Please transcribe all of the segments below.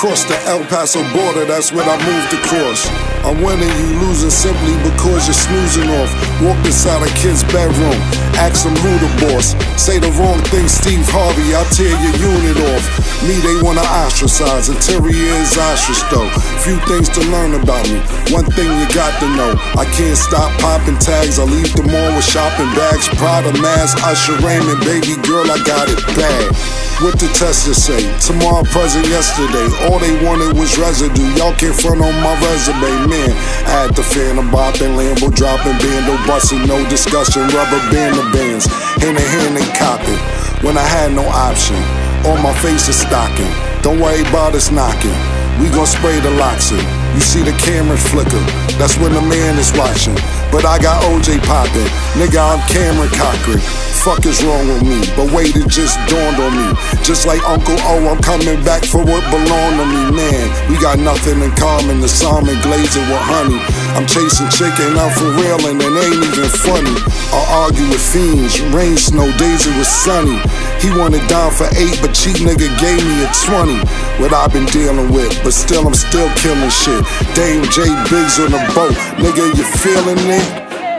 Cross the El Paso border, that's what I moved across. I'm winning, you losing simply because you're snoozing off. Walked inside a kid's bedroom, ask them who the boss. Say the wrong thing, Steve Harvey, I'll tear your unit off. Me, they wanna ostracize, interior is ostrich though. Few things to learn about me, one thing you got to know. I can't stop popping tags, I leave them all with shopping bags. Prada, mask, Usher, Raymond, baby girl, I got it bad. What the testers say, tomorrow, present, yesterday. All they wanted was residue, y'all can't front on my resume. Man, I had the Phantom bopping, Lambo dropping, Bando busting, no discussion, rubber band of bands, hand in hand and copping. When I had no option, on my face is stocking. Don't worry about us knocking, we gon' spray the locks in. You see the cameras flicker, that's when the man is watching. But I got OJ poppin', nigga, I'm Cameron Cochran. Fuck is wrong with me, but wait, it just dawned on me. Just like Uncle O, I'm coming back for what belonged to me, man. We got nothing in common, the salmon glazing with honey. I'm chasing chicken, I'm for real, and it ain't even funny. I argue with fiends, rain, snow, days it was sunny. He wanted down for 8, but cheap nigga gave me a 20. What I've been dealing with, but still, I'm still killing shit. Dame J. Biggs on the boat, nigga, you feeling it?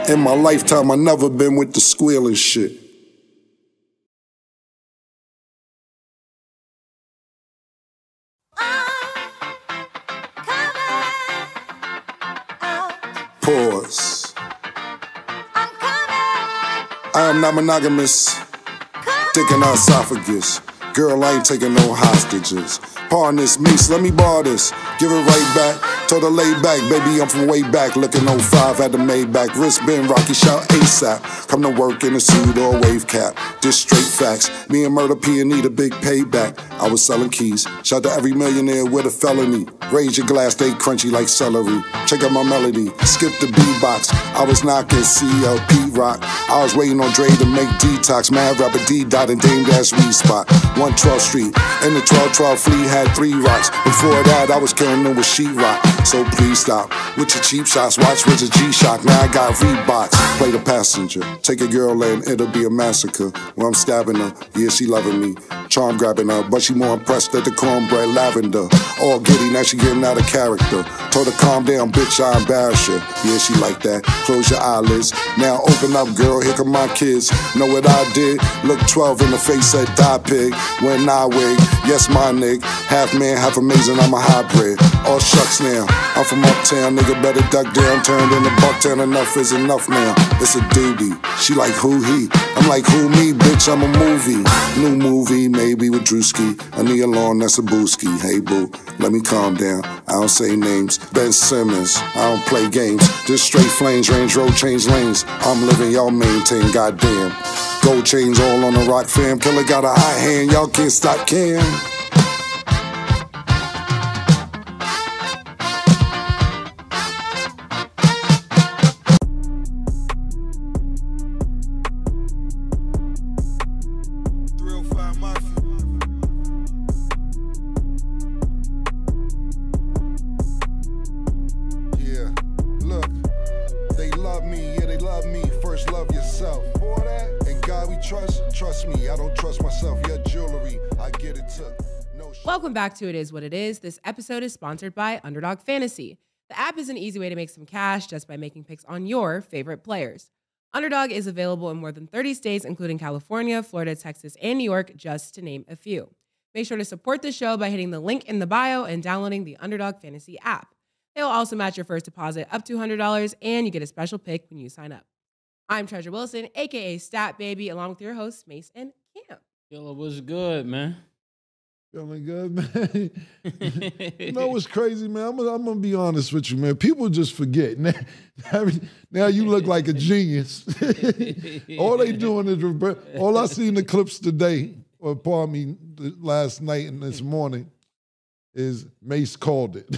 In my lifetime, I never been with the squealing shit. Pause. I am not monogamous. Thinking our esophagus. Girl, I ain't taking no hostages. Pardon this, Mace, let me borrow this. Give it right back. Told her lay back, baby, I'm from way back. Looking 05 at the Maybach. Wristband, Rocky shout ASAP. Come to work in a suit or a wave cap. Just straight facts. Me and Murder P need a big payback. I was selling keys. Shout to every millionaire with a felony. Raise your glass, they crunchy like celery. Check out my melody. Skip the B-box. I was knocking CLP rock. I was waiting on Dre to make detox. Mad rapper D-Dot and Dame Dash Wee Spot. 112th Street, and the 1212 Fleet had 3 rocks. Before that, I was killing them with sheetrock. So please stop with your cheap shots. Watch with your G-Shock. Now I got Reeboks. Play the passenger. Take a girl and it'll be a massacre. When I'm stabbing her, yeah, she loving me. Charm grabbing her, but she more impressed at the cornbread lavender. All giddy, now she getting out of character. Told her, calm down, bitch, I embarrass her. Yeah, she like that. Close your eyelids. Now open up, girl, here come my kids. Know what I did? Look 12 in the face, said die pig. When I wig, yes, my nigga. Half man, half amazing, I'm a hybrid. All shucks now, I'm from uptown, nigga, better duck down. Turned into Bucktown, enough is enough now. It's a duty, she like who he? I'm like who me, bitch, I'm a movie. New movie, maybe with Drewski. I need a lawn, that's a booski. Hey boo, let me calm down, I don't say names. Ben Simmons, I don't play games. Just straight flames, Range Road, change lanes. I'm living, y'all maintain, goddamn. Gold chains all on the rock, fam. Killer got a hot hand, y'all can't stop Cam. Welcome back to It Is What It Is. This episode is sponsored by Underdog Fantasy. The app is an easy way to make some cash just by making picks on your favorite players. Underdog is available in more than 30 states, including California, Florida, Texas, and New York, just to name a few. Make sure to support the show by hitting the link in the bio and downloading the Underdog Fantasy app. They will also match your first deposit up to $100, and you get a special pick when you sign up. I'm Treasure Wilson, a.k.a. Stat Baby, along with your hosts, Mace and Cam. Yo, what's good, man? Feeling good, man. You know what's crazy, man? I'm gonna be honest with you, man. People just forget. Now you look like a genius. All they doing is all I see in the clips today, or pardon me, last night and this morning, is Mace called it.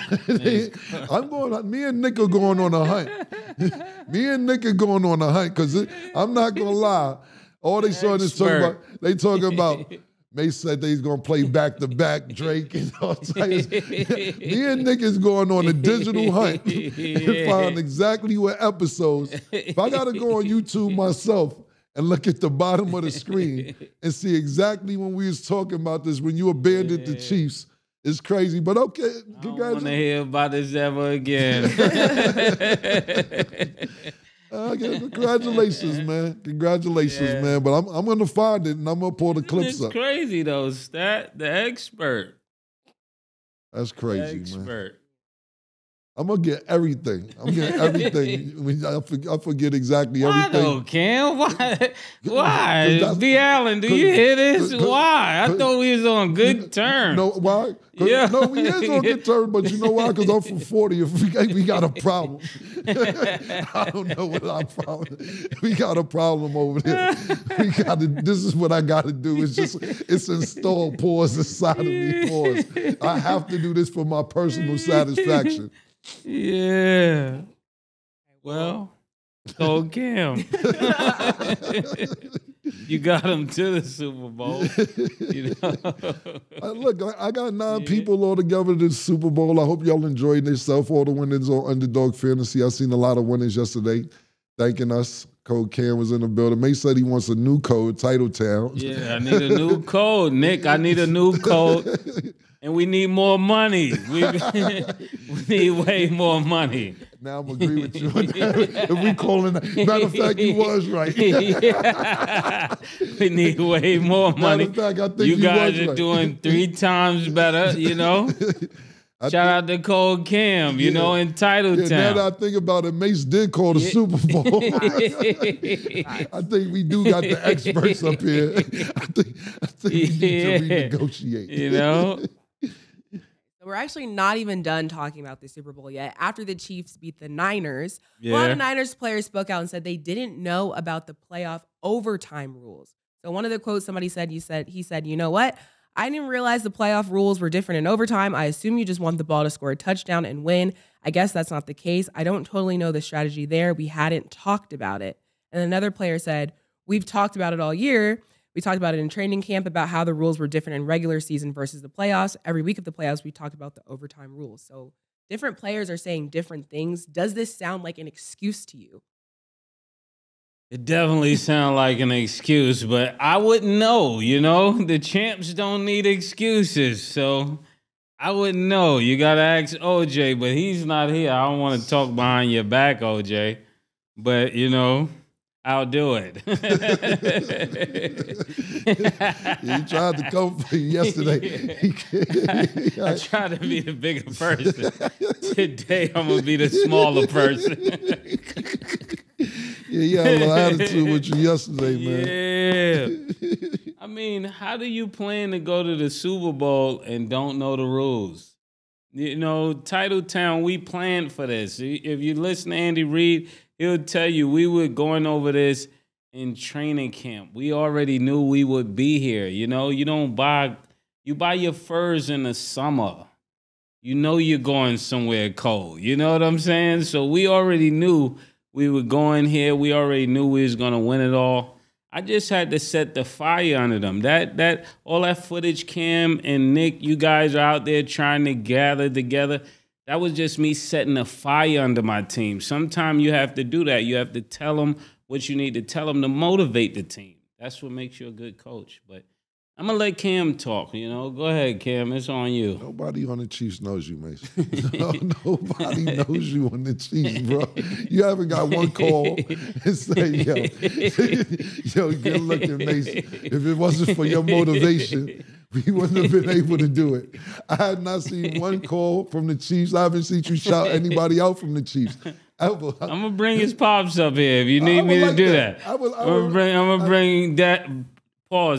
Me and Nick are going on a hunt. Me and Nick are going on a hunt because I'm not gonna lie. All they saw this talking about. Mace said that he's going to play back-to-back Drake and all types. Me and Nick is going on a digital hunt and find exactly what episodes. If I got to go on YouTube myself and look at the bottom of the screen and see exactly when we was talking about this, when you abandoned the Chiefs It's crazy, but okay. Congratulations. I don't want to hear about this ever again. Congratulations, man. Congratulations, man. But I'm gonna find it and I'm gonna pull the clips up. It's crazy though, Stat. The expert. That's crazy, man. I'm gonna get everything. I'm getting everything. I forget exactly everything. Why though, Cam? Why? B. Allen, do you hear this? Why? I thought we was on good terms. No, why? Yeah. No, we is on good terms, but you know why? Because I'm from 40. We got a problem. I don't know what our problem is. We got a problem over there. We got to. This is what I got to do. It's installed pause inside of me. Pause. I have to do this for my personal satisfaction. Yeah. Well, so Cam. You got him to the Super Bowl. You know? Look, I got 9 people all together this Super Bowl. I hope y'all enjoyed yourself. All the winners on Underdog Fantasy. I seen a lot of winners yesterday thanking us. Code Cam was in the building. Mace said he wants a new code, Title Town. Yeah, I need a new code, Nick. I need a new code. And we need more money. We need way more money. Now I'm agree with you. If we calling that, matter of fact, you was right. We need way more money. Matter of fact, I think you guys are doing 3 times better, you know? Shout out to Cold Cam, you know, in Title Town. Now that I think about it, Mace did call the Super Bowl. I think we do got the experts up here. I think we need to renegotiate. You know? We're actually not even done talking about the Super Bowl yet. After the Chiefs beat the Niners, a lot of Niners players spoke out and said they didn't know about the playoff overtime rules. So one of the quotes somebody said, he said, you know what? I didn't realize the playoff rules were different in overtime. I assume you just want the ball to score a touchdown and win. I guess that's not the case. I don't totally know the strategy there. We hadn't talked about it. And another player said, we've talked about it all year. We talked about it in training camp about how the rules were different in regular season versus the playoffs. Every week of the playoffs, we talked about the overtime rules. So different players are saying different things. Does this sound like an excuse to you? It definitely sounds like an excuse, but I wouldn't know, you know? The champs don't need excuses, so I wouldn't know. You got to ask OJ, but he's not here. I don't want to talk behind your back, OJ, but, you know... I'll do it. He tried to come for you yesterday. I tried to be the bigger person. Today, I'm going to be the smaller person. Yeah, you had a little attitude with you yesterday, man. Yeah. I mean, how do you plan to go to the Super Bowl and don't know the rules? You know, Title Town, we planned for this. If you listen to Andy Reid, he'll tell you we were going over this in training camp. We already knew we would be here. You know, you buy your furs in the summer. You know you're going somewhere cold. You know what I'm saying? So we already knew we were going here. We already knew we was going to win it all. I just had to set the fire under them. All that footage, Cam and Nick, you guys are out there trying to gather together. That was just me setting a fire under my team. Sometimes you have to do that. You have to tell them what you need to tell them to motivate the team. That's what makes you a good coach. But I'm going to let Cam talk, you know. Go ahead, Cam. It's on you. Nobody on the Chiefs knows you, Mason. Nobody knows you on the Chiefs, bro. You haven't got one call and say, yo, good looking, Mason. If it wasn't for your motivation, we wouldn't have been able to do it. I have not seen one call from the Chiefs. I haven't seen you shout anybody out from the Chiefs. I'm going to bring his pops up here if you need me to do that. I'm going to bring that...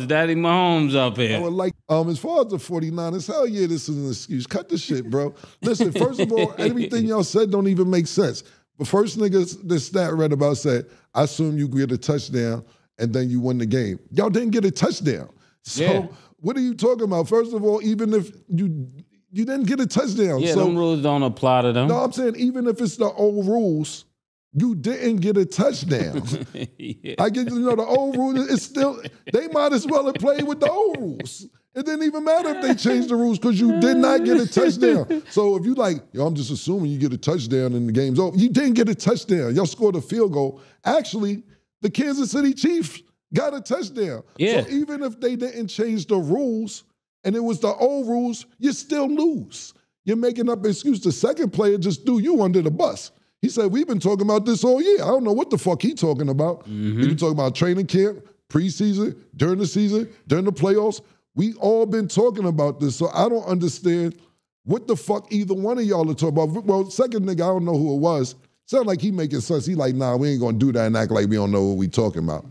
Daddy Mahomes up here. I would like, as far as the 49ers, hell yeah, this is an excuse. Cut the shit, bro. Listen, first of all, everything y'all said don't even make sense. The first nigga this stat read about said, I assume you get a touchdown and then you win the game. Y'all didn't get a touchdown. So what are you talking about? First of all, even if you didn't get a touchdown. Yeah, so, them rules don't apply to them. No, I'm saying even if it's the old rules, you didn't get a touchdown. I get, you know, the old rules, it's still, they might as well have played with the old rules. It didn't even matter if they changed the rules because you did not get a touchdown. So if you like, yo, I'm just assuming you get a touchdown and the game's over. You didn't get a touchdown. Y'all scored a field goal. Actually, the Kansas City Chiefs got a touchdown. Yeah. So even if they didn't change the rules, and it was the old rules, you still lose. You're making up an excuse. The second player just threw you under the bus. He said, we've been talking about this all year. I don't know what the fuck he's talking about. Mm-hmm. We've been talking about training camp, preseason, during the season, during the playoffs. We all been talking about this, so I don't understand what the fuck either one of y'all are talking about. Well, second nigga, I don't know who it was. Sound like he making sense. He like, nah, we ain't going to do that and act like we don't know what we talking about.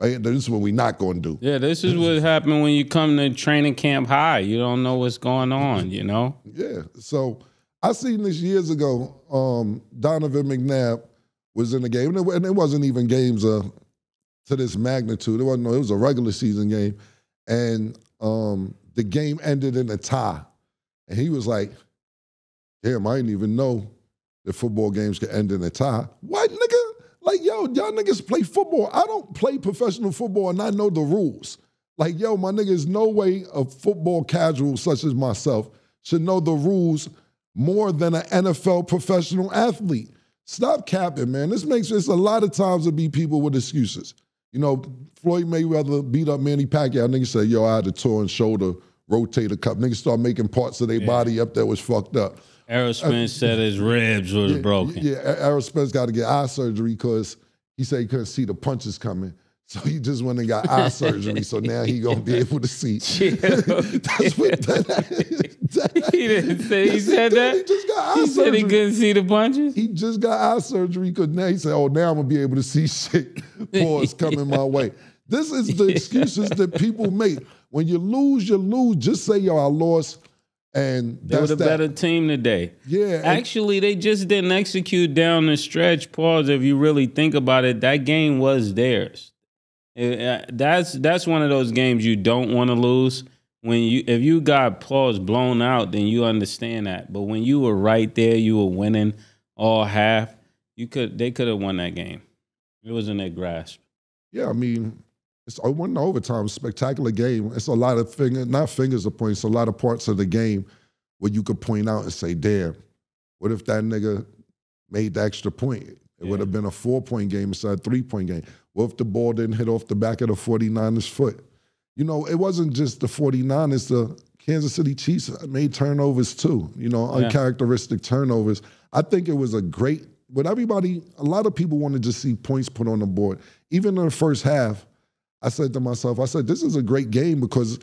Right? This is what we not going to do. Yeah, this is what happened when you come to training camp high. You don't know what's going on, you know? Yeah, so I seen this years ago. Donovan McNabb was in the game, and it wasn't even games to this magnitude. It was a regular season game, and the game ended in a tie. And he was like, damn, I didn't even know that football games could end in a tie. What, nigga? Like, yo, y'all niggas play football. I don't play professional football and I know the rules. Like, yo, my nigga, there's no way a football casual such as myself should know the rules more than an NFL professional athlete. Stop capping, man. This a lot of times it be people with excuses. You know, Floyd Mayweather beat up Manny Pacquiao. Niggas say, yo, I had a torn shoulder, rotator cuff. Niggas start making parts of their body up that was fucked up. Errol Spence said his ribs was broken. Yeah, Errol Spence got to get eye surgery because he said he couldn't see the punches coming. So he just went and got eye surgery, so now he going to be able to see. That's what that he didn't say. He said that? He just got eye surgery. He said he couldn't see the punches? He just got eye surgery because now he said, oh, now I'm going to be able to see shit. Boys coming my way. This is the excuses that people make. When you lose, you lose. Just say, yo, I lost. And they were the better team today. Yeah. Actually, they just didn't execute down the stretch. Pause. If you really think about it, that game was theirs. That's one of those games you don't want to lose. If you got pause blown out, then you understand that. But when you were right there, you were winning all half. They could have won that game. It was in their grasp. Yeah, I mean, it wasn't overtime. Spectacular game. It's a lot of not fingers to point. It's a lot of parts of the game where you could point out and say, "Damn, what if that nigga made the extra point? It would have been a 4-point game instead of a 3-point game. What if the ball didn't hit off the back of the 49ers' foot? You know, it wasn't just the 49ers. The Kansas City Chiefs made turnovers too. You know, uncharacteristic turnovers. I think it was a great. But a lot of people want to just see points put on the board. Even in the first half. I said to myself, this is a great game because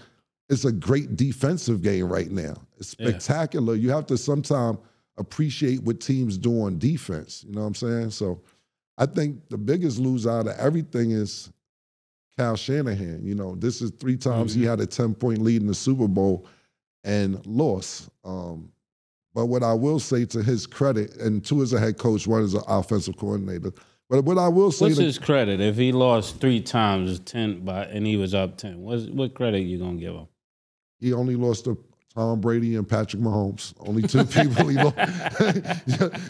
it's a great defensive game right now. It's spectacular. Yeah. You have to sometimes appreciate what teams do on defense. You know what I'm saying? So I think the biggest loser out of everything is Kyle Shanahan. You know, this is 3 times he had a 10-point lead in the Super Bowl and lost. But what I will say to his credit, and 2 as a head coach, 1 as an offensive coordinator, but what I will say, what's his credit? If he lost 3 times, 10 and he was up 10, what credit you gonna give him? He only lost to Tom Brady and Patrick Mahomes. Only 2 people he lost.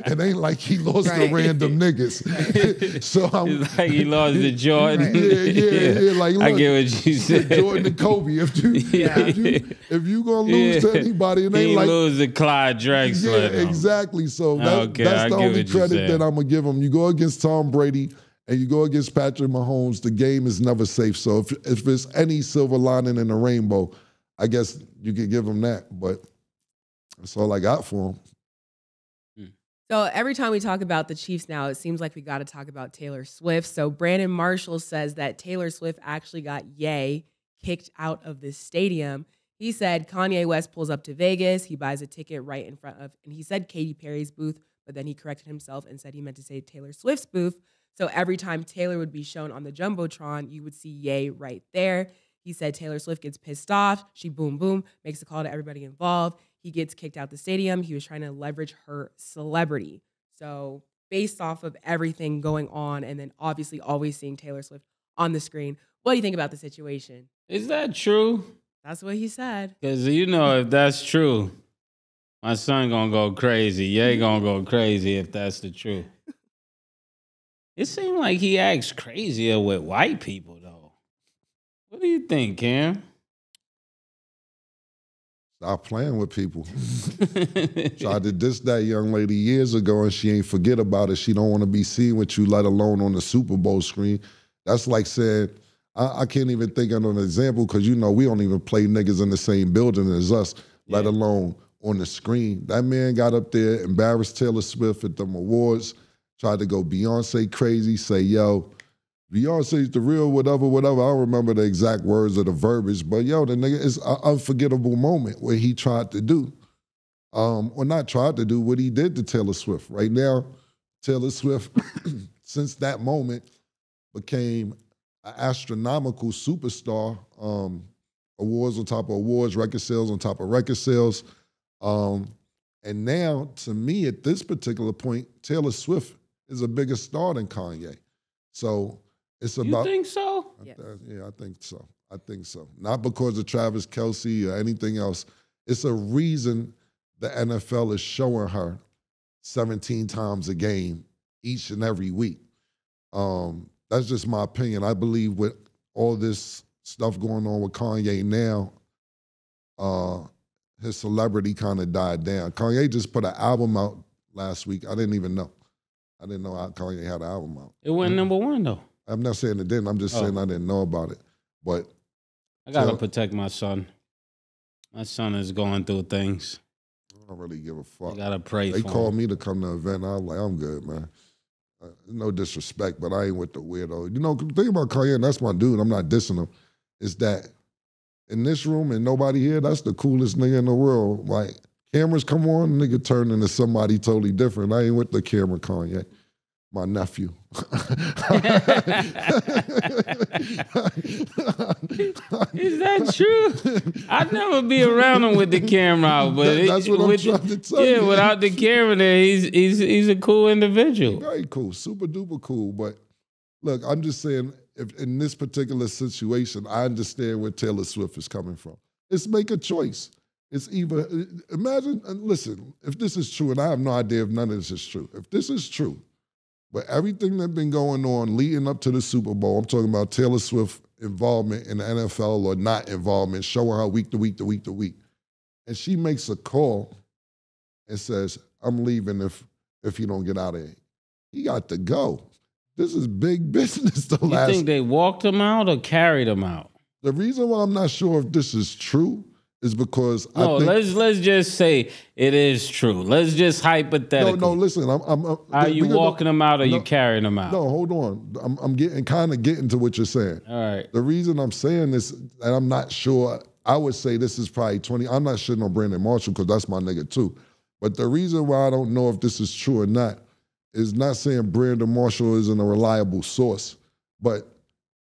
It ain't like he lost to random niggas. So it's like he lost to Jordan. Yeah. Like, look, I get what you said. Jordan and Kobe. If you gonna lose to anybody, it ain't like lose to Clyde Drexler. Yeah, exactly. So that's the only credit that I'm gonna give him. You go against Tom Brady and you go against Patrick Mahomes. The game is never safe. So if there's any silver lining in the rainbow, I guess you could give him that, but that's all I got for him. So every time we talk about the Chiefs now, it seems like we got to talk about Taylor Swift. So Brandon Marshall says that Taylor Swift actually got Ye kicked out of this stadium. He said Kanye West pulls up to Vegas. He buys a ticket right in front of, and he said Katy Perry's booth, but then he corrected himself and said he meant to say Taylor Swift's booth. So every time Taylor would be shown on the Jumbotron, you would see Ye right there. He said Taylor Swift gets pissed off. She boom, boom, makes a call to everybody involved. He gets kicked out the stadium. He was trying to leverage her celebrity. So based off of everything going on and then obviously always seeing Taylor Swift on the screen, what do you think about the situation? Is that true? That's what he said. Because you know if that's true, my son going to go crazy. Ye going to go crazy if that's the truth. It seemed like he acts crazier with white people, though. What do you think, Cam? Stop playing with people. Tried to diss that young lady years ago, and she ain't forget about it. She don't want to be seen with you, let alone on the Super Bowl screen. That's like saying, I can't even think of an example because, you know, we don't even play niggas in the same building as us, let alone on the screen. That man got up there, embarrassed Taylor Swift at them awards, tried to go Beyonce crazy, say, yo, Beyonce's the real whatever, whatever. I don't remember the exact words or the verbiage, but yo, the nigga, it's an unforgettable moment where he tried to do, or not tried to do, what he did to Taylor Swift. Right now, Taylor Swift, since that moment, became an astronomical superstar. Awards on top of awards, record sales on top of record sales. And now, to me, at this particular point, Taylor Swift is a bigger star than Kanye. So it's about— You think so? Yeah, I think so. I think so. Not because of Travis Kelce or anything else. It's a reason the NFL is showing her 17 times a game each and every week. That's just my opinion. I believe with all this stuff going on with Kanye now, his celebrity kind of died down. Kanye just put an album out last week. I didn't even know. I didn't know Kanye had an album out. It wasn't number one, though. I'm not saying it didn't. I'm just saying I didn't know about it. But I got to protect my son. My son is going through things. I don't really give a fuck. You got to pray for him. They called me to come to an event. I was like, I'm good, man. No disrespect, but I ain't with the weirdo. You know, think about Kanye, and that's my dude. I'm not dissing him. It's that in this room and nobody here, that's the coolest nigga in the world. Like, cameras come on, nigga turn into somebody totally different. I ain't with the camera, Kanye. My nephew. Is that true? I'd never be around him with the camera out, but that's what I'm trying to tell you. Yeah, without the camera there, he's a cool individual. Very cool, super duper cool. But look, I'm just saying, if in this particular situation, I understand where Taylor Swift is coming from. It's make a choice. It's either imagine and listen. If this is true, and I have no idea if none of this is true. If this is true. But everything that's been going on leading up to the Super Bowl, I'm talking about Taylor Swift's involvement in the NFL or not involvement, showing her week to week to week to week. And she makes a call and says, I'm leaving if you don't get out of here. He got to go. This is big business. You think they walked him out or carried him out? The reason why I'm not sure if this is true is because let's just say it is true. Let's just hypothetically. No, listen. Are you walking them out or you carrying them out? No, hold on. I'm kind of getting to what you're saying. All right. The reason I'm saying this, and I'm not sure, I would say this is probably 20. I'm not shitting on Brandon Marshall because that's my nigga too. But the reason why I don't know if this is true or not is not saying Brandon Marshall isn't a reliable source, but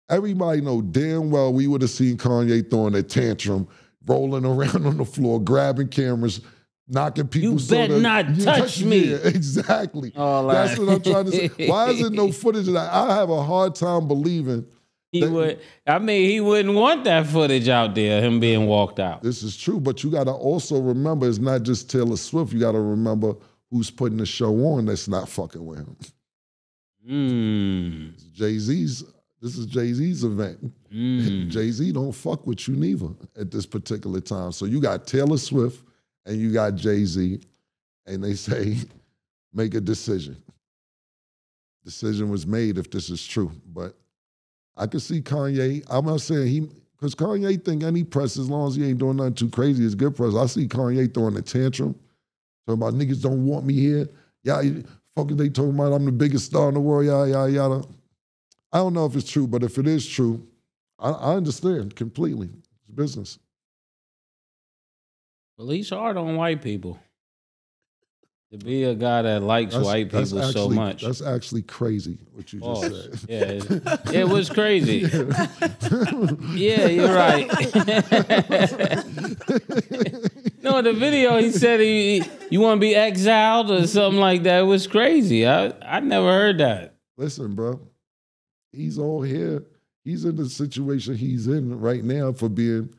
everybody know damn well we would have seen Kanye throwing a tantrum, rolling around on the floor, grabbing cameras, knocking people. You better not touch me. Yeah, exactly. That's what I'm trying to say. Why is there no footage of that? I have a hard time believing. He wouldn't want that footage out there, him being walked out. This is true, but you got to also remember, it's not just Taylor Swift. You got to remember who's putting the show on that's not fucking with him. Mm. This is Jay-Z's event. Mm. Jay-Z don't fuck with you neither at this particular time. So you got Taylor Swift and you got Jay-Z, and they say, make a decision. Decision was made if this is true. But I could see Kanye, I'm not saying because Kanye think any press, as long as he ain't doing nothing too crazy, is good press. I see Kanye throwing a tantrum, talking about niggas don't want me here. Yeah, fuck it, they talking about I'm the biggest star in the world, yada, yada, yada. I don't know if it's true, but if it is true, I understand completely. It's business. Police hard on white people. To be a guy that likes white people actually, so much. That's actually crazy, what you just said. Yeah, it was crazy. Yeah, you're right. No, in the video, he said, you want to be exiled or something like that. It was crazy. I never heard that. Listen, bro. He's all here. He's in the situation he's in right now for being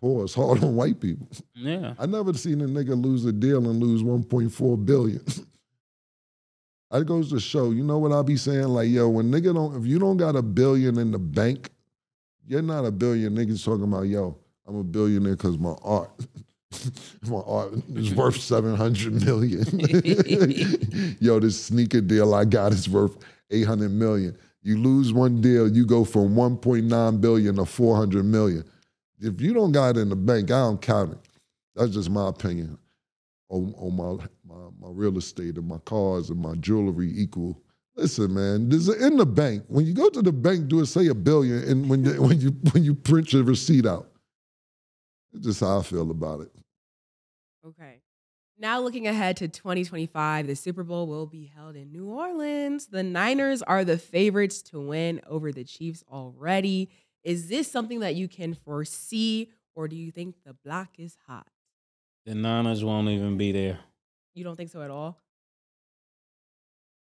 poor. It's hard on white people. Yeah. I never seen a nigga lose a deal and lose $1.4 billion. That goes to show, you know what I be saying? Like, yo, if you don't got $1 billion in the bank, you're not a billion niggas talking about, yo, I'm a billionaire because my art. My art is worth $700 million. Yo, this sneaker deal I got is worth $800 million. You lose one deal, you go from $1.9 billion to $400 million. If you don't got it in the bank, I don't count it. That's just my opinion on my real estate and my cars and my jewelry equal. Listen, man, this is in the bank. When you go to the bank, do it say $1 billion, and when you print your receipt out. It's just how I feel about it. Okay. Now looking ahead to 2025, the Super Bowl will be held in New Orleans. The Niners are the favorites to win over the Chiefs already. Is this something that you can foresee, or do you think the block is hot? The Niners won't even be there. You don't think so at all?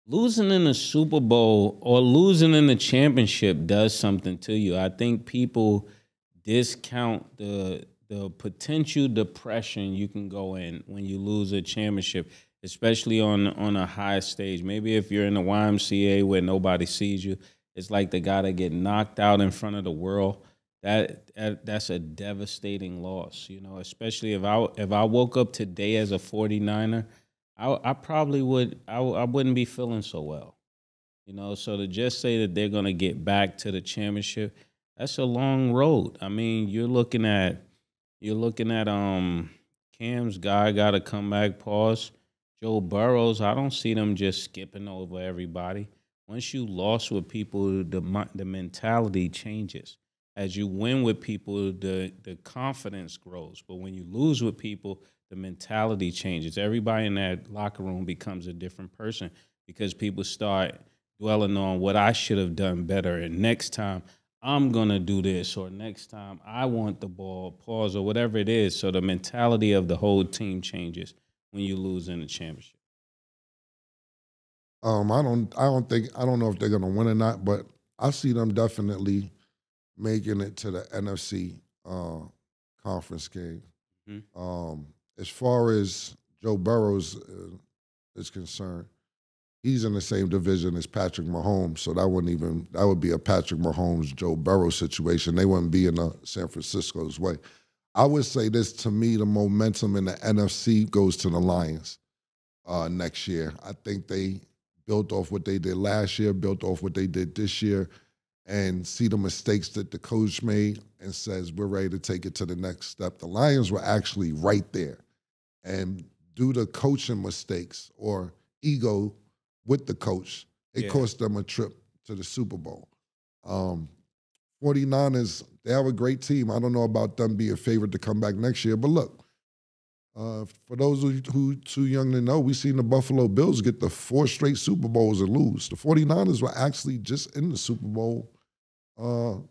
Losing in the Super Bowl or losing in the championship does something to you. I think people discount the potential depression you can go in when you lose a championship, especially on a high stage. Maybe if you're in the YMCA where nobody sees you, it's like the guy that get knocked out in front of the world. That's a devastating loss, you know, especially if I woke up today as a 49er, I wouldn't be feeling so well, you know. So to just say that they're going to get back to the championship, that's a long road. I mean, you're looking at Cam's guy got to come back, pause. Joe Burrows, I don't see them just skipping over everybody. Once you lost with people, the mentality changes. As you win with people, the confidence grows. But when you lose with people, the mentality changes. Everybody in that locker room becomes a different person because people start dwelling on what I should have done better, and next time I'm going to do this, or next time I want the ball, pause, or whatever it is. So the mentality of the whole team changes when you lose in the championship. I don't know if they're going to win or not, but I see them definitely making it to the NFC conference game. Mm-hmm. As far as Joe Burrows is concerned, he's in the same division as Patrick Mahomes, so that would be a Patrick Mahomes, Joe Burrows situation. They wouldn't be in San Francisco's way. I would say this, to me, the momentum in the NFC goes to the Lions next year. I think they built off what they did last year, built off what they did this year, and see the mistakes that the coach made and says, we're ready to take it to the next step. The Lions were actually right there. And due to coaching mistakes or ego with the coach, it cost them a trip to the Super Bowl. 49ers, they have a great team. I don't know about them being favored to come back next year, but look, for those who are too young to know, we've seen the Buffalo Bills get the 4 straight Super Bowls and lose. The 49ers were actually just in the Super Bowl a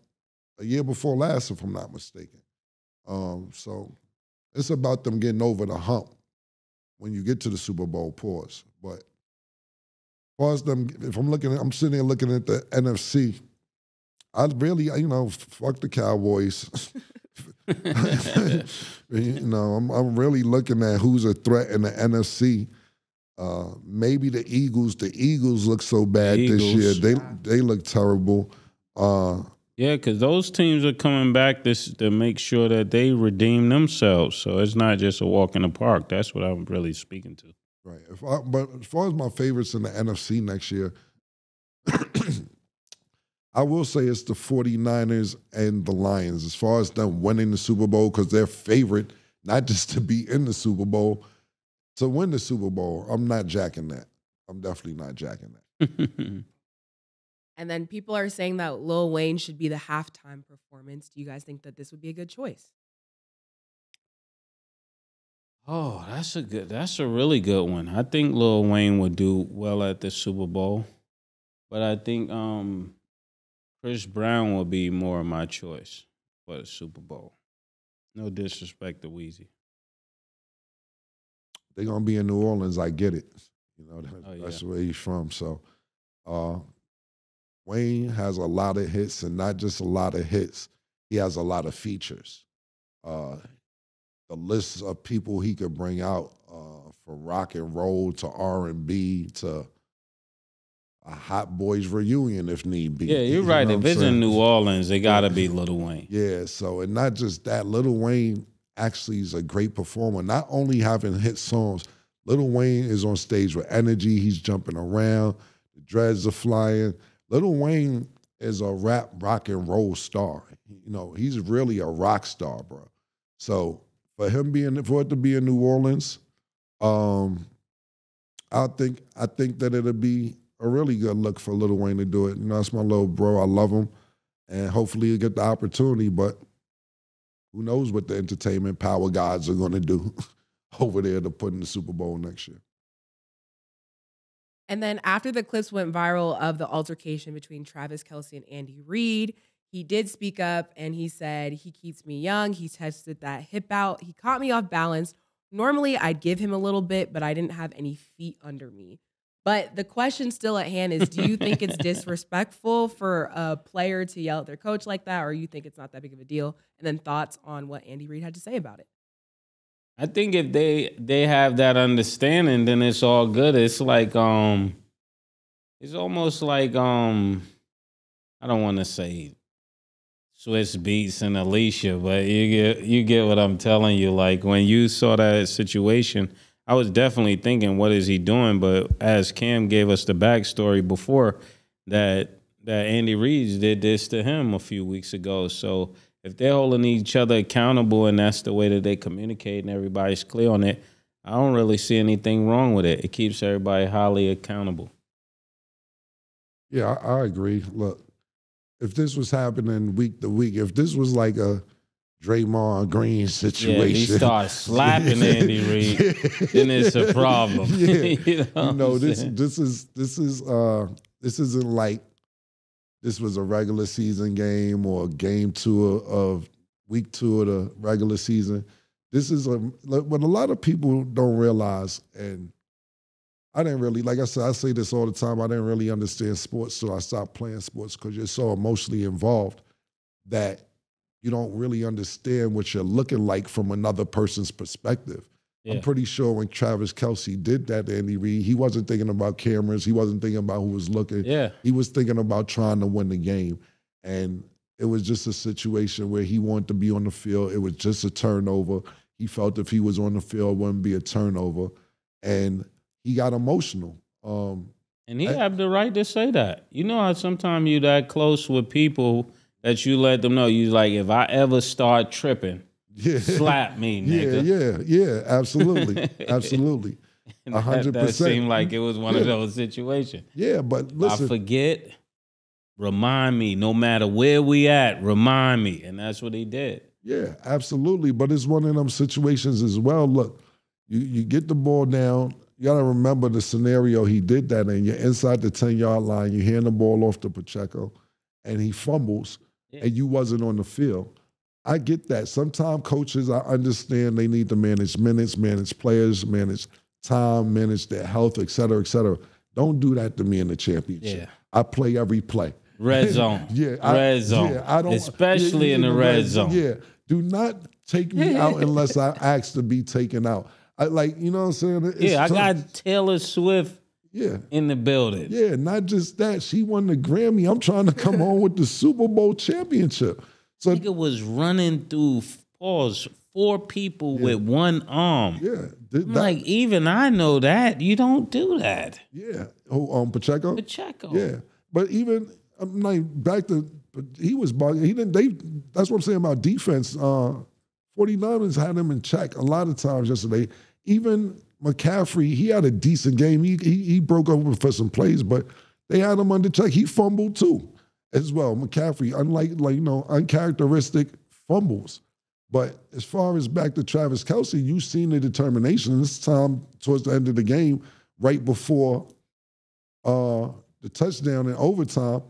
year before last, if I'm not mistaken. So it's about them getting over the hump when you get to the Super Bowl, pause. But as them, if I'm sitting here looking at the NFC, I really, you know, fuck the Cowboys. You know, I'm really looking at who's a threat in the NFC. Maybe the Eagles. The Eagles look so bad this year. They look terrible. Yeah, because those teams are coming back to make sure that they redeem themselves. So it's not just a walk in the park. That's what I'm really speaking to. Right. But as far as my favorites in the NFC next year, I will say it's the 49ers and the Lions. As far as them winning the Super Bowl, because they're favorite, not just to be in the Super Bowl, to win the Super Bowl, I'm not jacking that. I'm definitely not jacking that. And then people are saying that Lil Wayne should be the halftime performance. Do you guys think that this would be a good choice? Oh, that's a really good one. I think Lil Wayne would do well at the Super Bowl, but I think Chris Brown will be more of my choice for the Super Bowl. No disrespect to Weezy. They're gonna be in New Orleans. I get it. You know that's where he's from. So Wayne has a lot of hits, and not just a lot of hits. He has a lot of features. The list of people he could bring out, from rock and roll to R&B to a Hot Boys reunion if need be. Yeah, you're right. If it's in New Orleans, it got to be Lil Wayne. Yeah, so, and not just that, Lil Wayne actually is a great performer. Not only having hit songs, Lil Wayne is on stage with energy. He's jumping around. The dreads are flying. Lil Wayne is a rap, rock and roll star. You know, he's really a rock star, bro. So for him being, for it to be in New Orleans, I think that it'll be a really good look for Lil Wayne to do it. You know, that's my little bro. I love him, and hopefully he'll get the opportunity. But who knows what the entertainment power gods are going to do over there to put in the Super Bowl next year. And then after the clips went viral of the altercation between Travis Kelce and Andy Reid, he did speak up and he said, he keeps me young. He tested that hip out. He caught me off balance. Normally I'd give him a little bit, but I didn't have any feet under me. But the question still at hand is, do you think it's disrespectful for a player to yell at their coach like that, or you think it's not that big of a deal? And then thoughts on what Andy Reid had to say about it. I think if they have that understanding, then it's all good. It's like it's almost like I don't want to say Swiss Beats and Alicia, but you get what I'm telling you. Like when you saw that situation, I was definitely thinking, what is he doing? But as Cam gave us the backstory before that Andy Reid did this to him a few weeks ago, so. If they're holding each other accountable and that's the way that they communicate and everybody's clear on it, I don't really see anything wrong with it. It keeps everybody highly accountable. Yeah, I agree. Look, if this was happening week to week, if this was like a Draymond Green situation. Yeah, he starts slapping Andy Reid, then it's a problem. Yeah. you know this isn't like this was a regular season game or game two of week two of the regular season. This is what a lot of people don't realize, and I didn't really, like I said, I say this all the time, I didn't really understand sports, so I stopped playing sports because you're so emotionally involved that you don't really understand what you're looking like from another person's perspective. Yeah. I'm pretty sure when Travis Kelce did that to Andy Reid, he wasn't thinking about cameras. He wasn't thinking about who was looking. Yeah. He was thinking about trying to win the game. And it was just a situation where he wanted to be on the field. It was just a turnover. He felt if he was on the field, it wouldn't be a turnover. And he got emotional. And he had the right to say that. You know how sometimes you're that close with people that you let them know. You like, if I ever start tripping, yeah. Slap me, nigga. Yeah, absolutely. Absolutely. 100%. That seemed like it was one of those situations. Yeah, but listen. I forget, remind me, no matter where we at, remind me. And that's what he did. Yeah, absolutely. But it's one of them situations as well. Look, you get the ball down. You got to remember the scenario he did that in. You're inside the 10-yard line. You're hearing the ball off to Pacheco, and he fumbles, and you wasn't on the field. I get that. Sometimes coaches, I understand they need to manage minutes, manage players, manage time, manage their health, et cetera, et cetera. Don't do that to me in the championship. Yeah. I play every play. Red zone. Red zone. Yeah, I don't, especially in the red zone. Yeah. Do not take me out unless I ask to be taken out. I like, you know what I'm saying? It's I got Taylor Swift in the building. Yeah, not just that. She won the Grammy. I'm trying to come home with the Super Bowl championship. So, nigga was running through four people with one arm. Yeah, like even I know that you don't do that. Yeah, Pacheco. Pacheco. Yeah, but even I'm like back to he was bugging. He didn't. They. That's what I'm saying about defense. 49ers had him in check a lot of times yesterday. Even McCaffrey, he had a decent game. He broke over for some plays, but they had him under check. He fumbled too. As well, McCaffrey, uncharacteristic fumbles. But as far as back to Travis Kelce, you've seen the determination. This time towards the end of the game, right before the touchdown in overtime,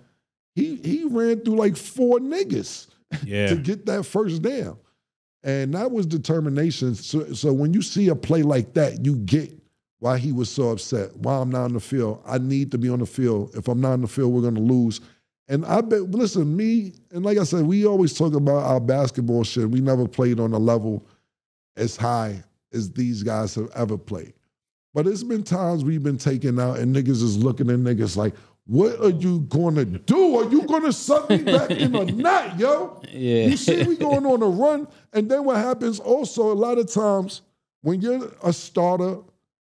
he ran through like four niggas to get that first down. And that was determination. So when you see a play like that, you get why he was so upset, why I'm not on the field. I need to be on the field. If I'm not on the field, we're going to lose. And I bet, listen, me, and like I said, we always talk about our basketball shit. We never played on a level as high as these guys have ever played. But it's been times we've been taken out and niggas is looking at niggas like, what are you going to do? Are you going to suck me back in or not, yo? Yeah. You see we going on a run. And then what happens also a lot of times when you're a starter,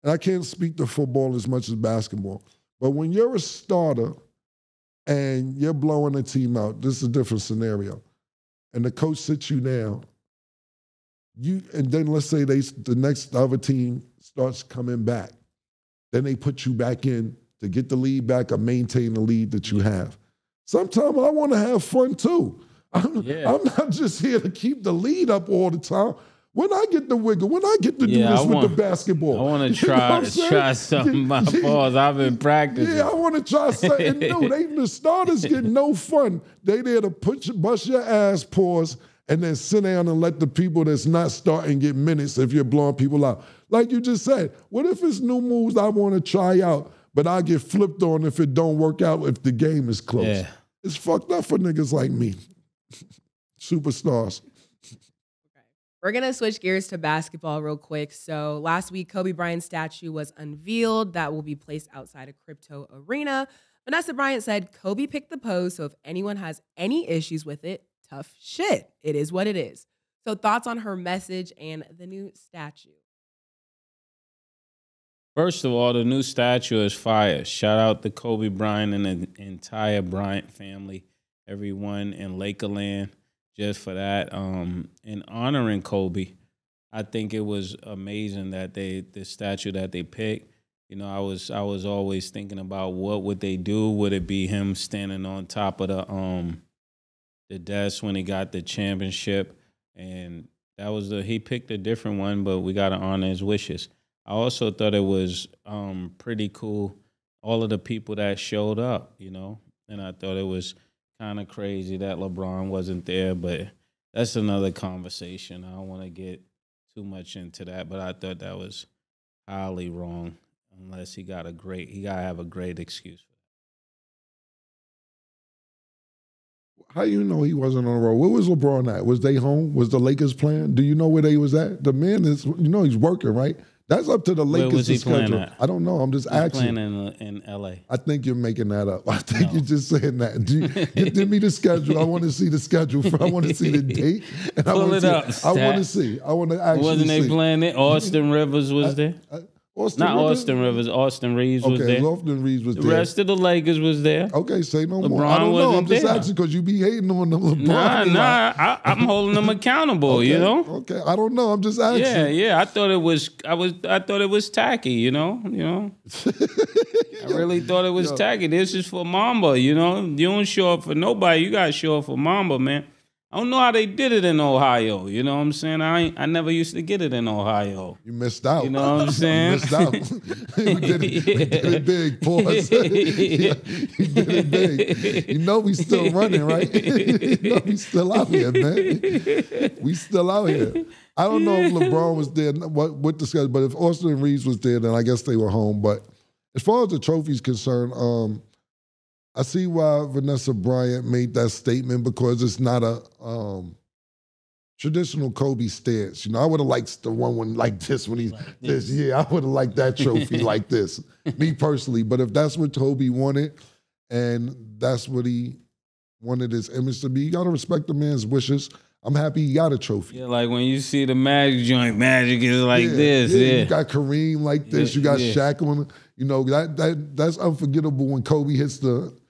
and I can't speak to football as much as basketball, But when you're a starter and you're blowing a team out, this is a different scenario, and the coach sits you down, and then let's say the next other team starts coming back. Then they put you back in to get the lead back or maintain the lead that you have. Sometimes I want to have fun too. I'm not just here to keep the lead up all the time. When I get the wiggle, when I get to do this with the basketball. I want to try something about balls. I've been practicing. Yeah, I want to try something new. The starters get no fun. They there to bust your ass, pause, and then sit down and let the people that's not starting get minutes if you're blowing people out. Like you just said, what if it's new moves I want to try out, but I get flipped on if it don't work out, if the game is close? Yeah. It's fucked up for niggas like me. Superstars. We're going to switch gears to basketball real quick. So last week, Kobe Bryant's statue was unveiled. That will be placed outside a crypto arena. Vanessa Bryant said, Kobe picked the pose, so if anyone has any issues with it, tough shit. It is what it is. So thoughts on her message and the new statue? First of all, the new statue is fire. Shout out to Kobe Bryant and the entire Bryant family, everyone in Lakerland. Just for that, in honoring Kobe, I think it was amazing that the statue that they picked. You know, I was always thinking about what would they do? Would it be him standing on top of the desk when he got the championship? And that was he picked a different one, but we got to honor his wishes. I also thought it was pretty cool, all of the people that showed up, you know, and I thought it was kind of crazy that LeBron wasn't there, but that's another conversation. I don't want to get too much into that, but I thought that was highly wrong. Unless he got to have a great excuse for that. How do you know he wasn't on the road? Where was LeBron at? Was they home? Was the Lakers playing? Do you know where they was at? The man is, you know, he's working, right? That's up to the Lakers. Where was he playing at? I don't know. I'm just asking. Playing in L.A. I think you're making that up. I think you're just saying that. Give me the schedule. I want to see the schedule. I want to see the date. And pull it up. I want to see. I want to actually see. Wasn't they playing it? Austin Rivers was there. Austin Rivers. Austin Reeves was there. Okay, Austin Reeves was there. The rest of the Lakers was there. Okay, say no more. I don't know. I'm just asking because you be hating on the LeBron. Nah. I'm holding them accountable. Okay, you know. Okay, I don't know. I'm just asking. Yeah. I thought it was. I thought it was tacky. You know. I really thought it was tacky. This is for Mamba. You know. You don't show up for nobody. You got to show up for Mamba, man. I don't know how they did it in Ohio. You know what I'm saying? I never used to get it in Ohio. You missed out. You know what I'm saying? You missed out. We did it big, pause. You did it big. You know we still running, right? You know we still out here, man. We still out here. I don't know if LeBron was there, what the schedule, but if Austin Reeves was there, then I guess they were home. But as far as the trophy's concerned, I see why Vanessa Bryant made that statement because it's not a traditional Kobe stance. You know, I would have liked the one like this when he's like this. Yeah, I would have liked that trophy like this, me personally. But if that's what Kobe wanted and that's what he wanted his image to be, you got to respect the man's wishes. I'm happy he got a trophy. Yeah, like when you see the Magic joint, Magic is like this. Yeah, you got Kareem like this. Yeah, you got Shaq on. You know, that's unforgettable when Kobe hits the –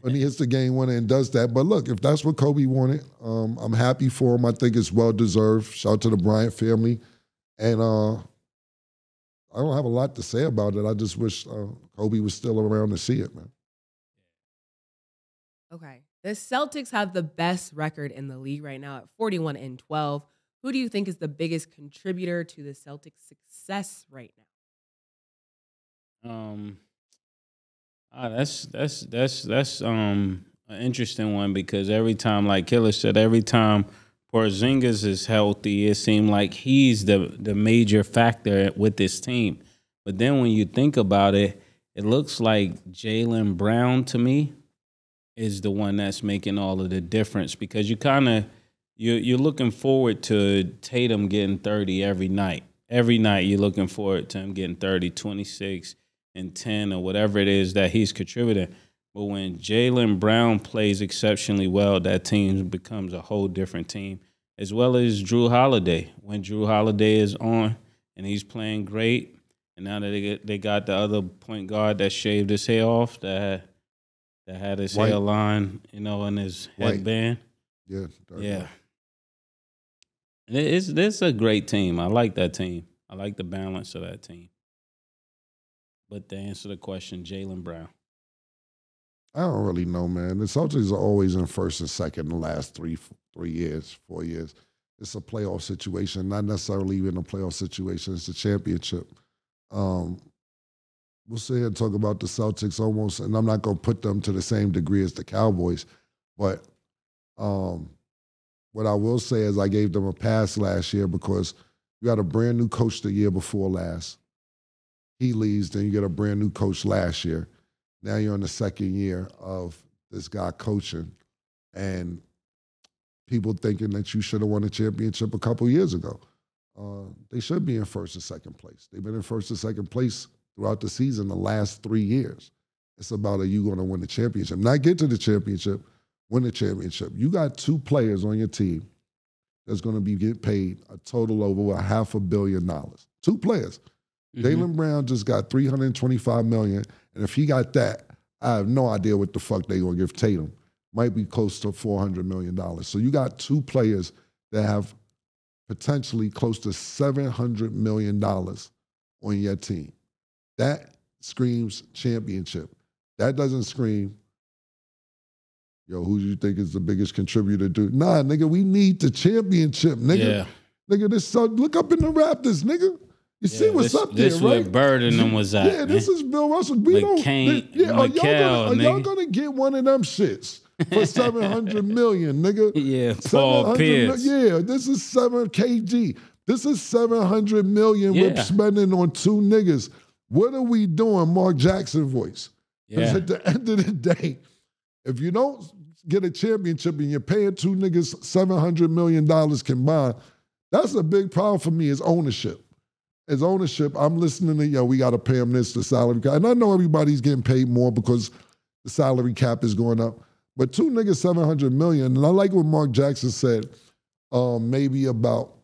when he hits the game winner and does that. But look, if that's what Kobe wanted, I'm happy for him. I think it's well-deserved. Shout out to the Bryant family. And I don't have a lot to say about it. I just wish Kobe was still around to see it, man. Okay. The Celtics have the best record in the league right now at 41-12. Who do you think is the biggest contributor to the Celtics' success right now? That's an interesting one because every time, like Killer said, every time Porzingis is healthy, it seemed like he's the major factor with this team. But then when you think about it, it looks like Jaylen Brown to me is the one that's making all of the difference because you kind of you're looking forward to Tatum getting 30 every night. Every night you're looking forward to him getting 30, 26. And 10 or whatever it is that he's contributing. But when Jaylen Brown plays exceptionally well, that team becomes a whole different team, as well as Drew Holiday. When Drew Holiday is on and he's playing great, And now that they got the other point guard that shaved his hair off, that had his hairline, you know, and his headband. Yeah. Yeah. It's a great team. I like that team. I like the balance of that team. But to answer the question, Jaylen Brown. I don't really know, man. The Celtics are always in first and second the last three, 4 years. It's a playoff situation, not necessarily even a playoff situation. It's a championship. We'll sit here and talk about the Celtics almost, and I'm not going to put them to the same degree as the Cowboys. But what I will say is I gave them a pass last year because you had a brand new coach the year before last. He leaves, then you get a brand new coach last year. Now you're in the second year of this guy coaching, and people thinking that you should have won a championship a couple years ago. They should be in first and second place. They've been in first and second place throughout the season the last 3 years. It's about, are you going to win the championship? Not get to the championship, win the championship. You got two players on your team that's going to be getting paid a total over $500 million. Two players. Jaylen Brown just got $325 million, and if he got that, I have no idea what the fuck they're going to give Tatum. Might be close to $400 million. So you got two players that have potentially close to $700 million on your team. That screams championship. That doesn't scream, yo, who you think is the biggest contributor to? Nah, nigga, we need the championship, nigga. Yeah. Nigga, this look up in the Raptors, nigga. You see what's up there, right? This where Bird and them was at. Yeah, man. This is Bill Russell. We don't. Are y'all gonna get one of them shits for $700 million, nigga? Yeah, Paul Pierce. Yeah, this is $7 KG. This is $700 million we're spending on two niggas. What are we doing? Mark Jackson voice. Because at the end of the day, if you don't get a championship and you're paying two niggas $700 million combined, that's a big problem for me. Is ownership. As ownership, I'm listening to, yo, we got to pay him this, the salary cap. And I know everybody's getting paid more because the salary cap is going up. But two niggas, $700 million. And I like what Mark Jackson said maybe about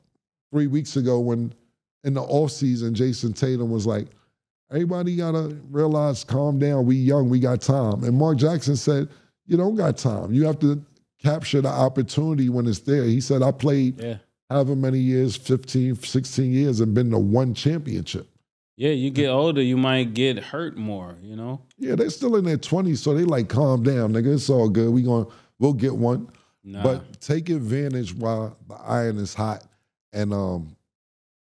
3 weeks ago when in the offseason, Jason Tatum was like, everybody got to realize, calm down, we young, we got time. And Mark Jackson said, you don't got time. You have to capture the opportunity when it's there. He said, I played however many years, 15, 16 years, and been to one championship. Yeah, you get older, you might get hurt more, you know? Yeah, they're still in their 20s, so they like, calm down, nigga. It's all good. We'll get one. Nah. But take advantage while the iron is hot. And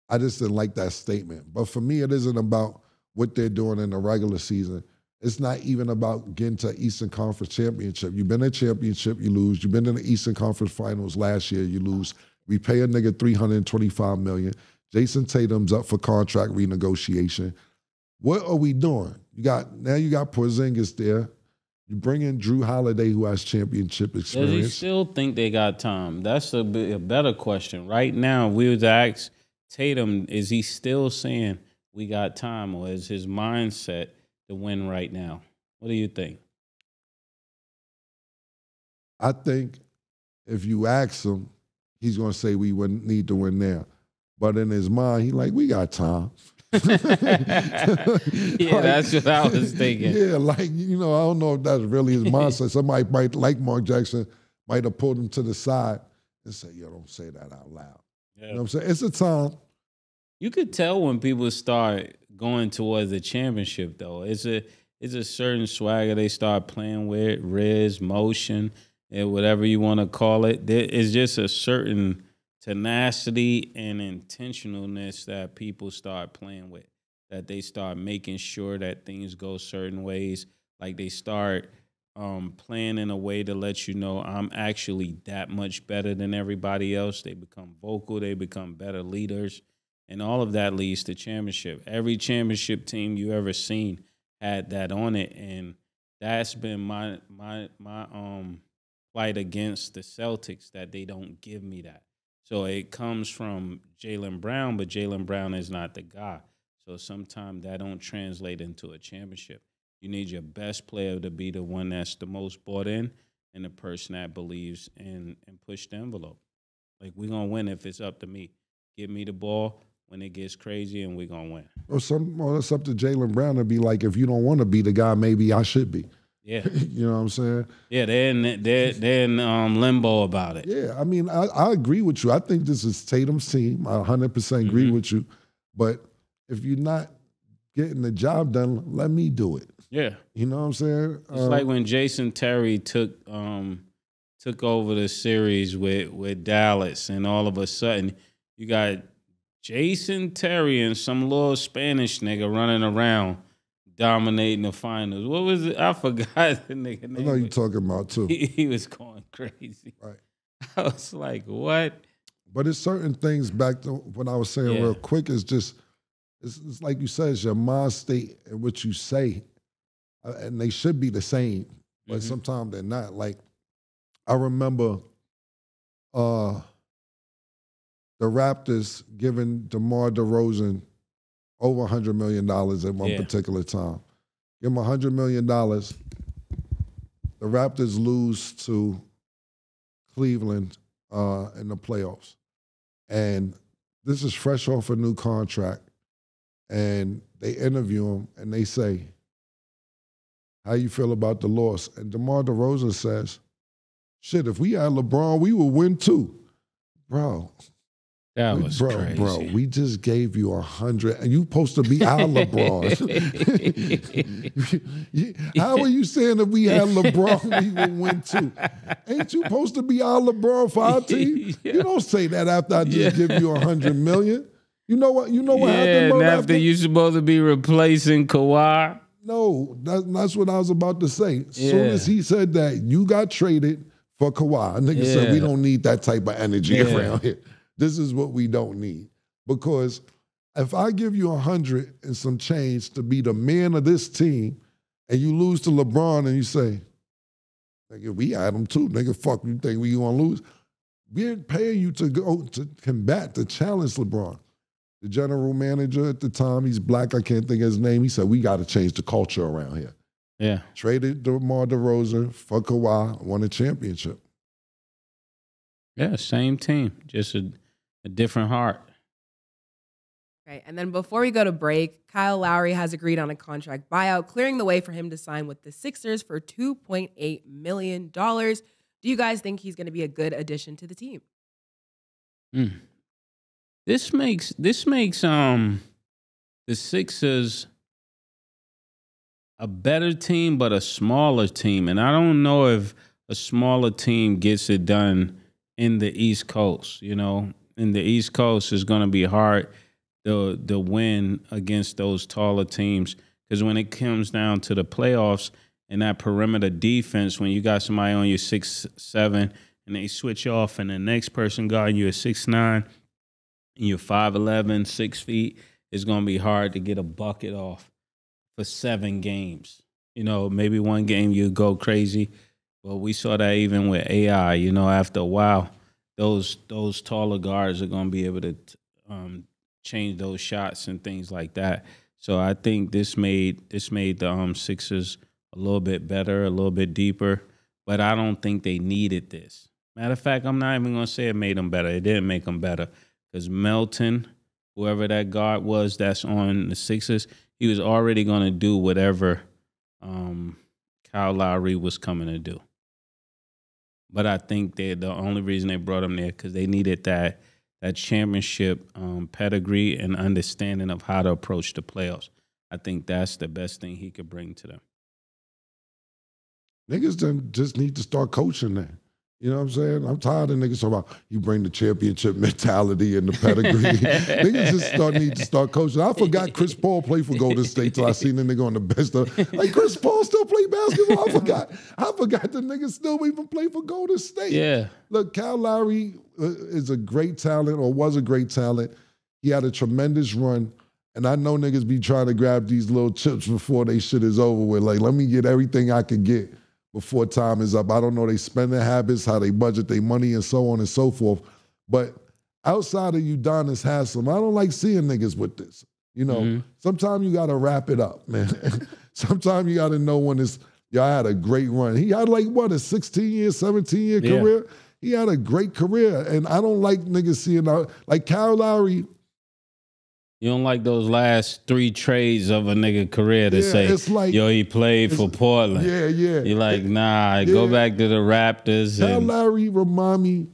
I just didn't like that statement. But for me, it isn't about what they're doing in the regular season. It's not even about getting to Eastern Conference Championship. You've been in a championship, you lose. You've been in the Eastern Conference Finals last year, you lose. We pay a nigga $325 million. Jason Tatum's up for contract renegotiation. What are we doing? You got Porzingis there. You bring in Drew Holiday, who has championship experience. Does he still think they got time? That's a better question. Right now, we would ask Tatum, is he still saying we got time, or is his mindset to win right now? What do you think? I think if you ask him, he's going to say we wouldn't need to win now. But in his mind, he's like, we got time. That's what I was thinking. Yeah, like, you know, I don't know if that's really his mindset. Somebody might, like Mark Jackson, might have pulled him to the side and said, yo, don't say that out loud. Yeah. You know what I'm saying? It's a time. You could tell when people start going towards the championship, though. It's a certain swagger they start playing with, Riz, motion, and whatever you want to call it. There is just a certain tenacity and intentionalness that people start playing with, that they start making sure that things go certain ways. Like they start playing in a way to let you know I'm actually that much better than everybody else. They become vocal. They become better leaders. And all of that leads to championship. Every championship team you ever seen had that on it. And that's been my fight against the Celtics, that they don't give me that. So it comes from Jaylen Brown, but Jaylen Brown is not the guy. So sometimes that don't translate into a championship. You need your best player to be the one that's the most bought in and the person that believes and push the envelope. Like, we're going to win if it's up to me. Give me the ball. when it gets crazy and we're going to win. Or it's up to Jaylen Brown to be like, if you don't want to be the guy, maybe I should be. Yeah. You know what I'm saying? Yeah, they're in limbo about it. Yeah, I mean, I agree with you. I think this is Tatum's team. I 100% agree with you. But if you're not getting the job done, let me do it. Yeah. You know what I'm saying? It's like when Jason Terry took over the series with Dallas, and all of a sudden you got Jason Terry and some little Spanish nigga running around dominating the finals. What was it? I forgot the nigga name. I know you're talking about, too. He was going crazy. Right. I was like, what? But it's certain things, back to what I was saying real quick, is just, it's like you said, it's your mind state and what you say. And they should be the same, but sometimes they're not. Like, I remember the Raptors giving DeMar DeRozan over $100 million at one particular time. Give him $100 million. The Raptors lose to Cleveland in the playoffs. And this is fresh off a new contract. And they interview him, and they say, how you feel about the loss? And DeMar DeRozan says, shit, if we had LeBron, we would win too. Bro. That was crazy. Bro, we just gave you 100, and you supposed to be our LeBron. How are you saying if we had LeBron, we would win too? Ain't you supposed to be our LeBron for our team? Yeah. You don't say that after I just give you 100 million. You know what happened? And after you supposed to be replacing Kawhi. No, that's what I was about to say. As soon as he said that, you got traded for Kawhi. A nigga said, we don't need that type of energy around here. This is what we don't need. Because if I give you 100 and some change to be the man of this team, and you lose to LeBron and you say, nigga, we had him too. Nigga, fuck, you think we gonna lose? We're paying you to go to combat, to challenge LeBron. The general manager at the time, he's black, I can't think of his name, he said, we gotta change the culture around here. Yeah. Traded DeMar DeRozan for Kawhi, won a championship. Yeah, same team, just a different heart. Right, and then before we go to break, Kyle Lowry has agreed on a contract buyout, clearing the way for him to sign with the Sixers for $2.8 million. Do you guys think he's going to be a good addition to the team? This makes the Sixers a better team, but a smaller team, and I don't know if a smaller team gets it done in the East Coast. You know, in the East Coast, it's going to be hard to win against those taller teams, because when it comes down to the playoffs and that perimeter defense, when you got somebody on you 6'7" and they switch off, and the next person guarding you at 6'9" and you're 5'11", 6 feet, it's going to be hard to get a bucket off for 7 games. You know, maybe one game you go crazy. Well, we saw that even with AI. You know, after a while, those taller guards are going to be able to change those shots and things like that. So I think this made the Sixers a little bit better, a little bit deeper. But I don't think they needed this. Matter of fact, I'm not even going to say it made them better. It didn't make them better, because Melton, whoever that guard was that's on the Sixers, he was already going to do whatever Kyle Lowry was coming to do. But I think that the only reason they brought him there, because they needed that championship pedigree and understanding of how to approach the playoffs. I think that's the best thing he could bring to them. Niggas don't just need to start coaching that. You know what I'm saying? I'm tired of niggas talking about you bring the championship mentality and the pedigree. Niggas just need to start coaching. I forgot Chris Paul played for Golden State till I seen the nigga on the best of. Like, Chris Paul still play basketball. I forgot the niggas still even play for Golden State. Yeah. Look, Kyle Lowry is a great talent, or was a great talent. He had a tremendous run. And I know niggas be trying to grab these little chips before they shit is over with. Like, let me get everything I can get before time is up. I don't know their spending habits, how they budget their money, and so on and so forth. But outside of Udonis Haslam, I don't like seeing niggas with this. You know, sometimes you got to wrap it up, man. Sometimes you got to know when it's, y'all had a great run. He had like, what, a 16-year, 17-year career? He had a great career. And I don't like niggas seeing, like Kyle Lowry, You don't like those last three trades of a nigga career to say, it's like, yo, he played for Portland. Yeah, yeah. You're like, nah, go back to the Raptors. Now Larry remind me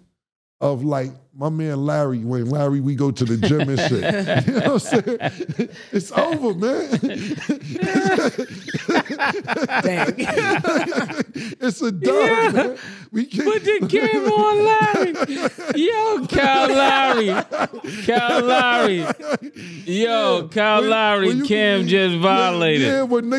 of like my man Larry. When Larry, we go to the gym and shit. You know what I'm saying? It's over, man. It's a dub, man. We can't put the game on Larry. Yo, Kyle Lowry. Kyle Lowry. Yo, Kyle Lowry, Cam just violated. Yeah, when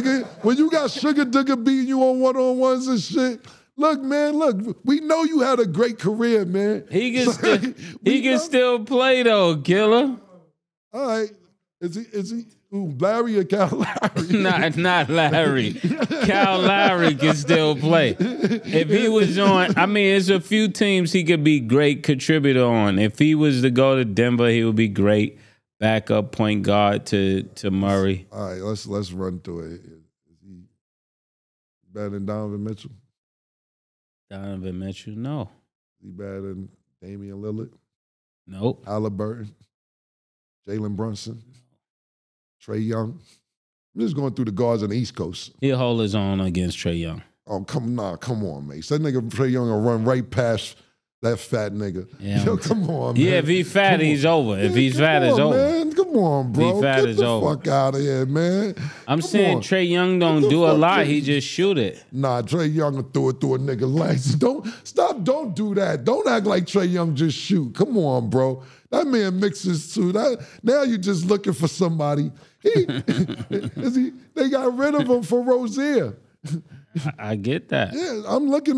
you got Sugar Duggar beating you on one-on-ones and shit, look, man, look, we know you had a great career, man. He can, still play, though, killer. All right. Is he ooh, Larry or Kyle Lowry? Not Larry. Kyle Lowry can still play. If he was on, I mean, there's a few teams he could be great contributor on. If he was to go to Denver, he would be great backup point guard to Murray. All right, let's run through it. Is he better than Donovan Mitchell? Donovan Mitchell, no. Is he better than Damian Lillard? Nope. Halliburton? Jalen Brunson? Trae Young. I'm just going through the guards on the East Coast. He'll hold his own against Trae Young. Oh, come on, Mace. That nigga Trae Young will run right past that fat nigga. Yeah. Yo, come on, man. Yeah, if he's fat, he's over. If he's fat, it's over. Man, come on, bro. If he's fat, it's over. Get the fuck out of here, man. I'm saying Trae Young don't do a lot. He just shoot it. Nah, Trae Young will throw it through a nigga legs. Don't do that. Don't act like Trae Young just shoot. Come on, bro. That man mixes too. Now you're just looking for somebody. They got rid of him for Rozier. I get that. Yeah, I'm just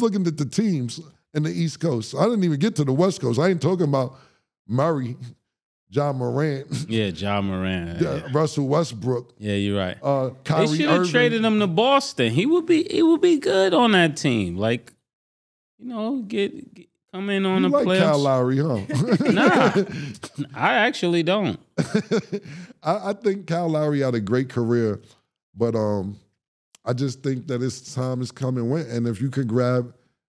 looking at the teams in the East Coast. I didn't even get to the West Coast. I ain't talking about Murray, Ja Morant. Yeah, Ja Morant. Yeah. Russell Westbrook. Yeah, you're right. Kyrie They should have traded him to Boston. He would be good on that team. Like, you know, get come in on you the like playoffs. Kyle Lowry, huh? Nah, I actually don't. I think Kyle Lowry had a great career, but I just think that his time is come and went. And if you could grab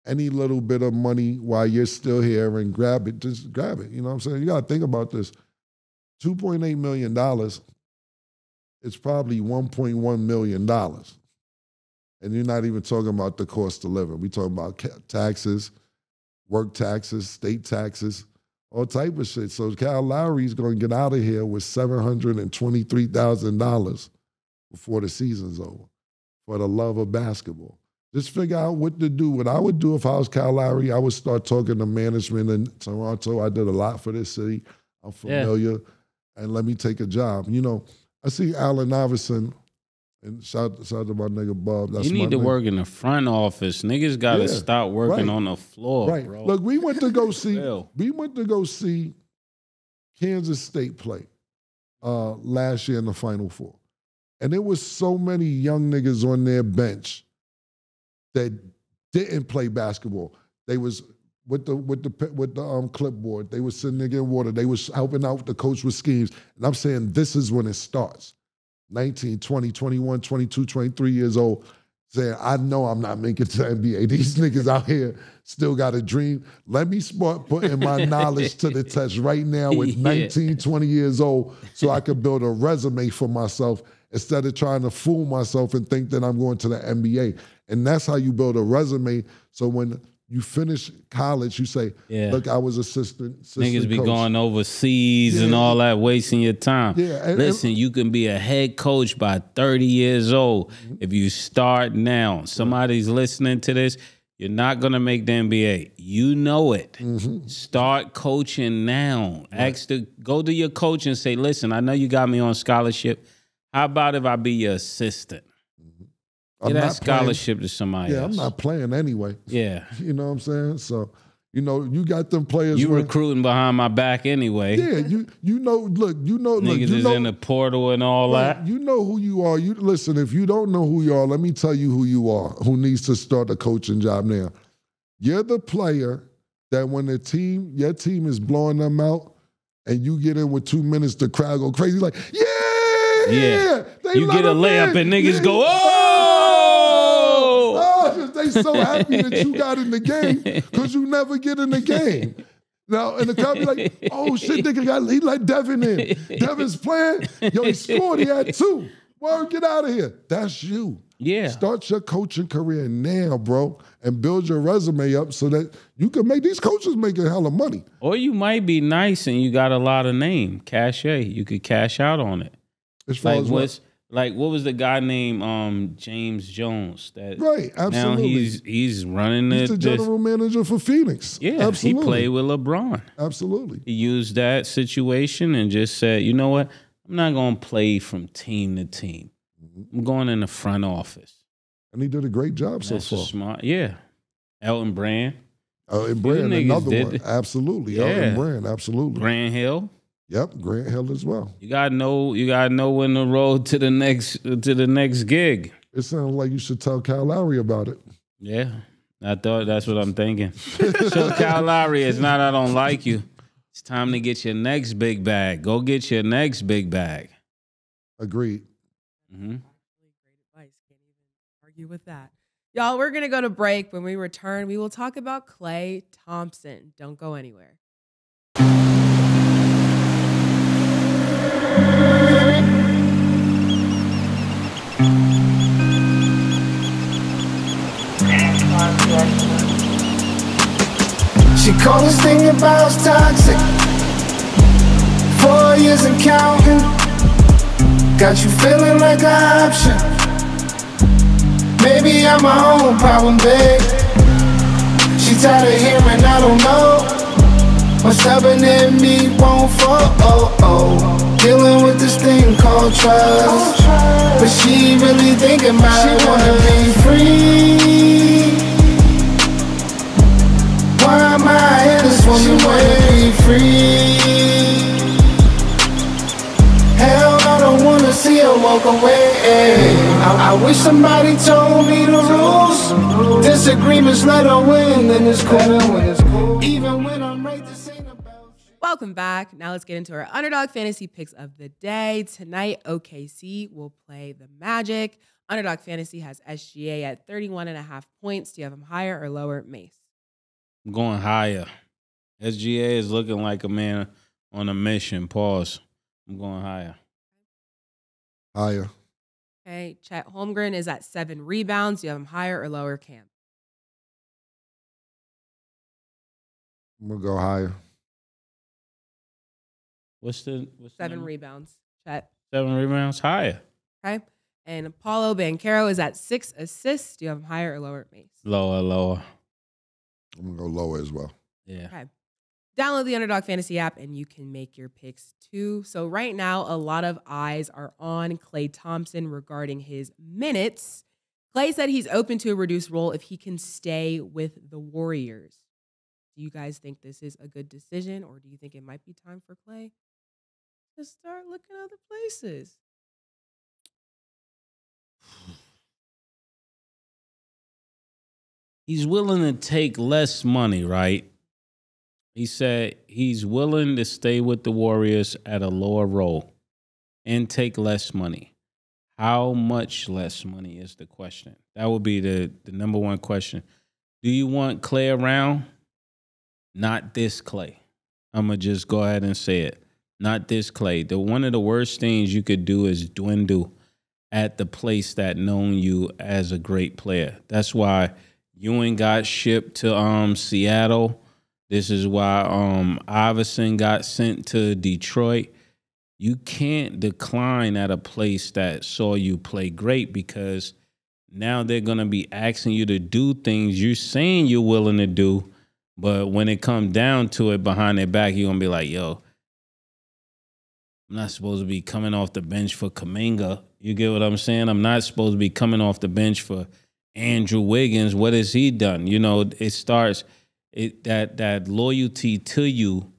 any little bit of money while you're still here and grab it, just grab it. You know what I'm saying? You got to think about this. $2.8 million is probably $1.1 million. And you're not even talking about the cost of living. We're talking about taxes, work taxes, state taxes, all type of shit. So Kyle Lowry's going to get out of here with $723,000 before the season's over, for the love of basketball. Just figure out what to do. What I would do if I was Kyle Lowry, I would start talking to management in Toronto. I did a lot for this city. I'm familiar. Yeah. And let me take a job. You know, I see Allen Iverson, and shout out to my nigga Bob. That's you need to work in the front office. Niggas got to stop working on the floor, bro. Look, we went to go see Kansas State play last year in the Final Four. And there was so many young niggas on their bench that didn't play basketball. They was with the clipboard. They was sitting there getting water. They was helping out the coach with schemes. And I'm saying this is when it starts. 19, 20, 21, 22, 23 years old, saying, I know I'm not making it to the NBA. These niggas out here still got a dream. Let me start putting my knowledge to the test right now with 19, 20 years old so I could build a resume for myself instead of trying to fool myself and think that I'm going to the NBA. And that's how you build a resume. So when you finish college, you say, look, I was assistant niggas be coach. Going overseas and all that, wasting your time. Yeah. And, listen, you can be a head coach by 30 years old if you start now. Somebody's listening to this. You're not going to make the NBA. You know it. Start coaching now. Go to your coach and say, listen, I know you got me on scholarship. How about if I be your assistant? Get that scholarship to somebody else. Yeah, I'm not playing anyway. Yeah. You know what I'm saying? So, you know, you got them players. You recruiting behind my back anyway. Yeah, you know, niggas is in the portal and all that. You know who you are. You listen, if you don't know who you are, let me tell you who you are, who needs to start a coaching job now. You're the player that when your team is blowing them out and you get in with 2 minutes, the crowd go crazy like, you get a layup and niggas go, oh! They so happy that you got in the game because you never get in the game. Now, and the crowd be like, oh, shit, nigga, he let Devin in. Devin's playing. Yo, he scored. He had two. Word, get out of here. That's you. Yeah. Start your coaching career now, bro, and build your resume up so that you can make these coaches make a hell of money. Or you might be nice and you got a lot of name, cachet. You could cash out on it. As far as what? Like, what was the guy named James Jones? That right, absolutely. Now he's running the... He's the general manager for Phoenix. Yeah, absolutely. He played with LeBron. Absolutely. He used that situation and just said, you know what? I'm not going to play from team to team. Mm-hmm. I'm going in the front office. And he did a great job so far. Smart, yeah. Elton Brand. Elton Brand, another one. Absolutely, yeah. Elton Brand, absolutely. Grant Hill. Yep, Grant Hill as well. You gotta know when to roll to the next gig. It sounds like you should tell Kyle Lowry about it. Yeah, I thought that's what I'm thinking. So Kyle Lowry, it's not I don't like you. It's time to get your next big bag. Go get your next big bag. Agreed. Mm-hmm. Great advice. Can't even argue with that. Y'all, we're gonna go to break. When we return, we will talk about Klay Thompson. Don't go anywhere. She called us thinking about us toxic. 4 years and counting. Got you feeling like an option. Maybe I'm my own problem, babe. She tired of hearing I don't know. What's happening in me won't fall. Dealing with this thing called trust. But she really thinking about it. She wanna be free. Why am I here this woman? She wanna be free. Hell, I don't wanna see her walk away. I wish somebody told me the rules. Disagreements let her win, then it's cool. Even when I'm right to sing about you. Welcome back. Now let's get into our Underdog Fantasy picks of the day. Tonight, OKC will play the Magic. Underdog Fantasy has SGA at 31.5 points. Do you have them higher or lower, Mace? Going higher. SGA is looking like a man on a mission. Pause. I'm going higher. Higher. Okay. Chet Holmgren is at 7 rebounds. Do you have him higher or lower, Cam? I'm gonna go higher. What's 7 rebounds? Chet. 7 rebounds higher. Okay. And Paolo Banchero is at 6 assists. Do you have him higher or lower, Mace? Lower, lower. I'm going to go lower as well. Yeah. Okay. Download the Underdog Fantasy app and you can make your picks too. So right now, a lot of eyes are on Klay Thompson regarding his minutes. Klay said he's open to a reduced role if he can stay with the Warriors. Do you guys think this is a good decision, or do you think it might be time for Klay to start looking other places? He's willing to take less money, right? He said he's willing to stay with the Warriors at a lower role and take less money. How much less money is the question? That would be the number one question. Do you want Klay around? Not this Klay. I'm going to just go ahead and say it. Not this Klay. One of the worst things you could do is dwindle at the place that known you as a great player. That's why Ewing got shipped to Seattle. This is why Iverson got sent to Detroit. You can't decline at a place that saw you play great, because now they're going to be asking you to do things you're saying you're willing to do, but when it comes down to it behind their back, you're going to be like, yo, I'm not supposed to be coming off the bench for Kuminga. You get what I'm saying? I'm not supposed to be coming off the bench for Andrew Wiggins. What has he done? You know, it starts, that loyalty to you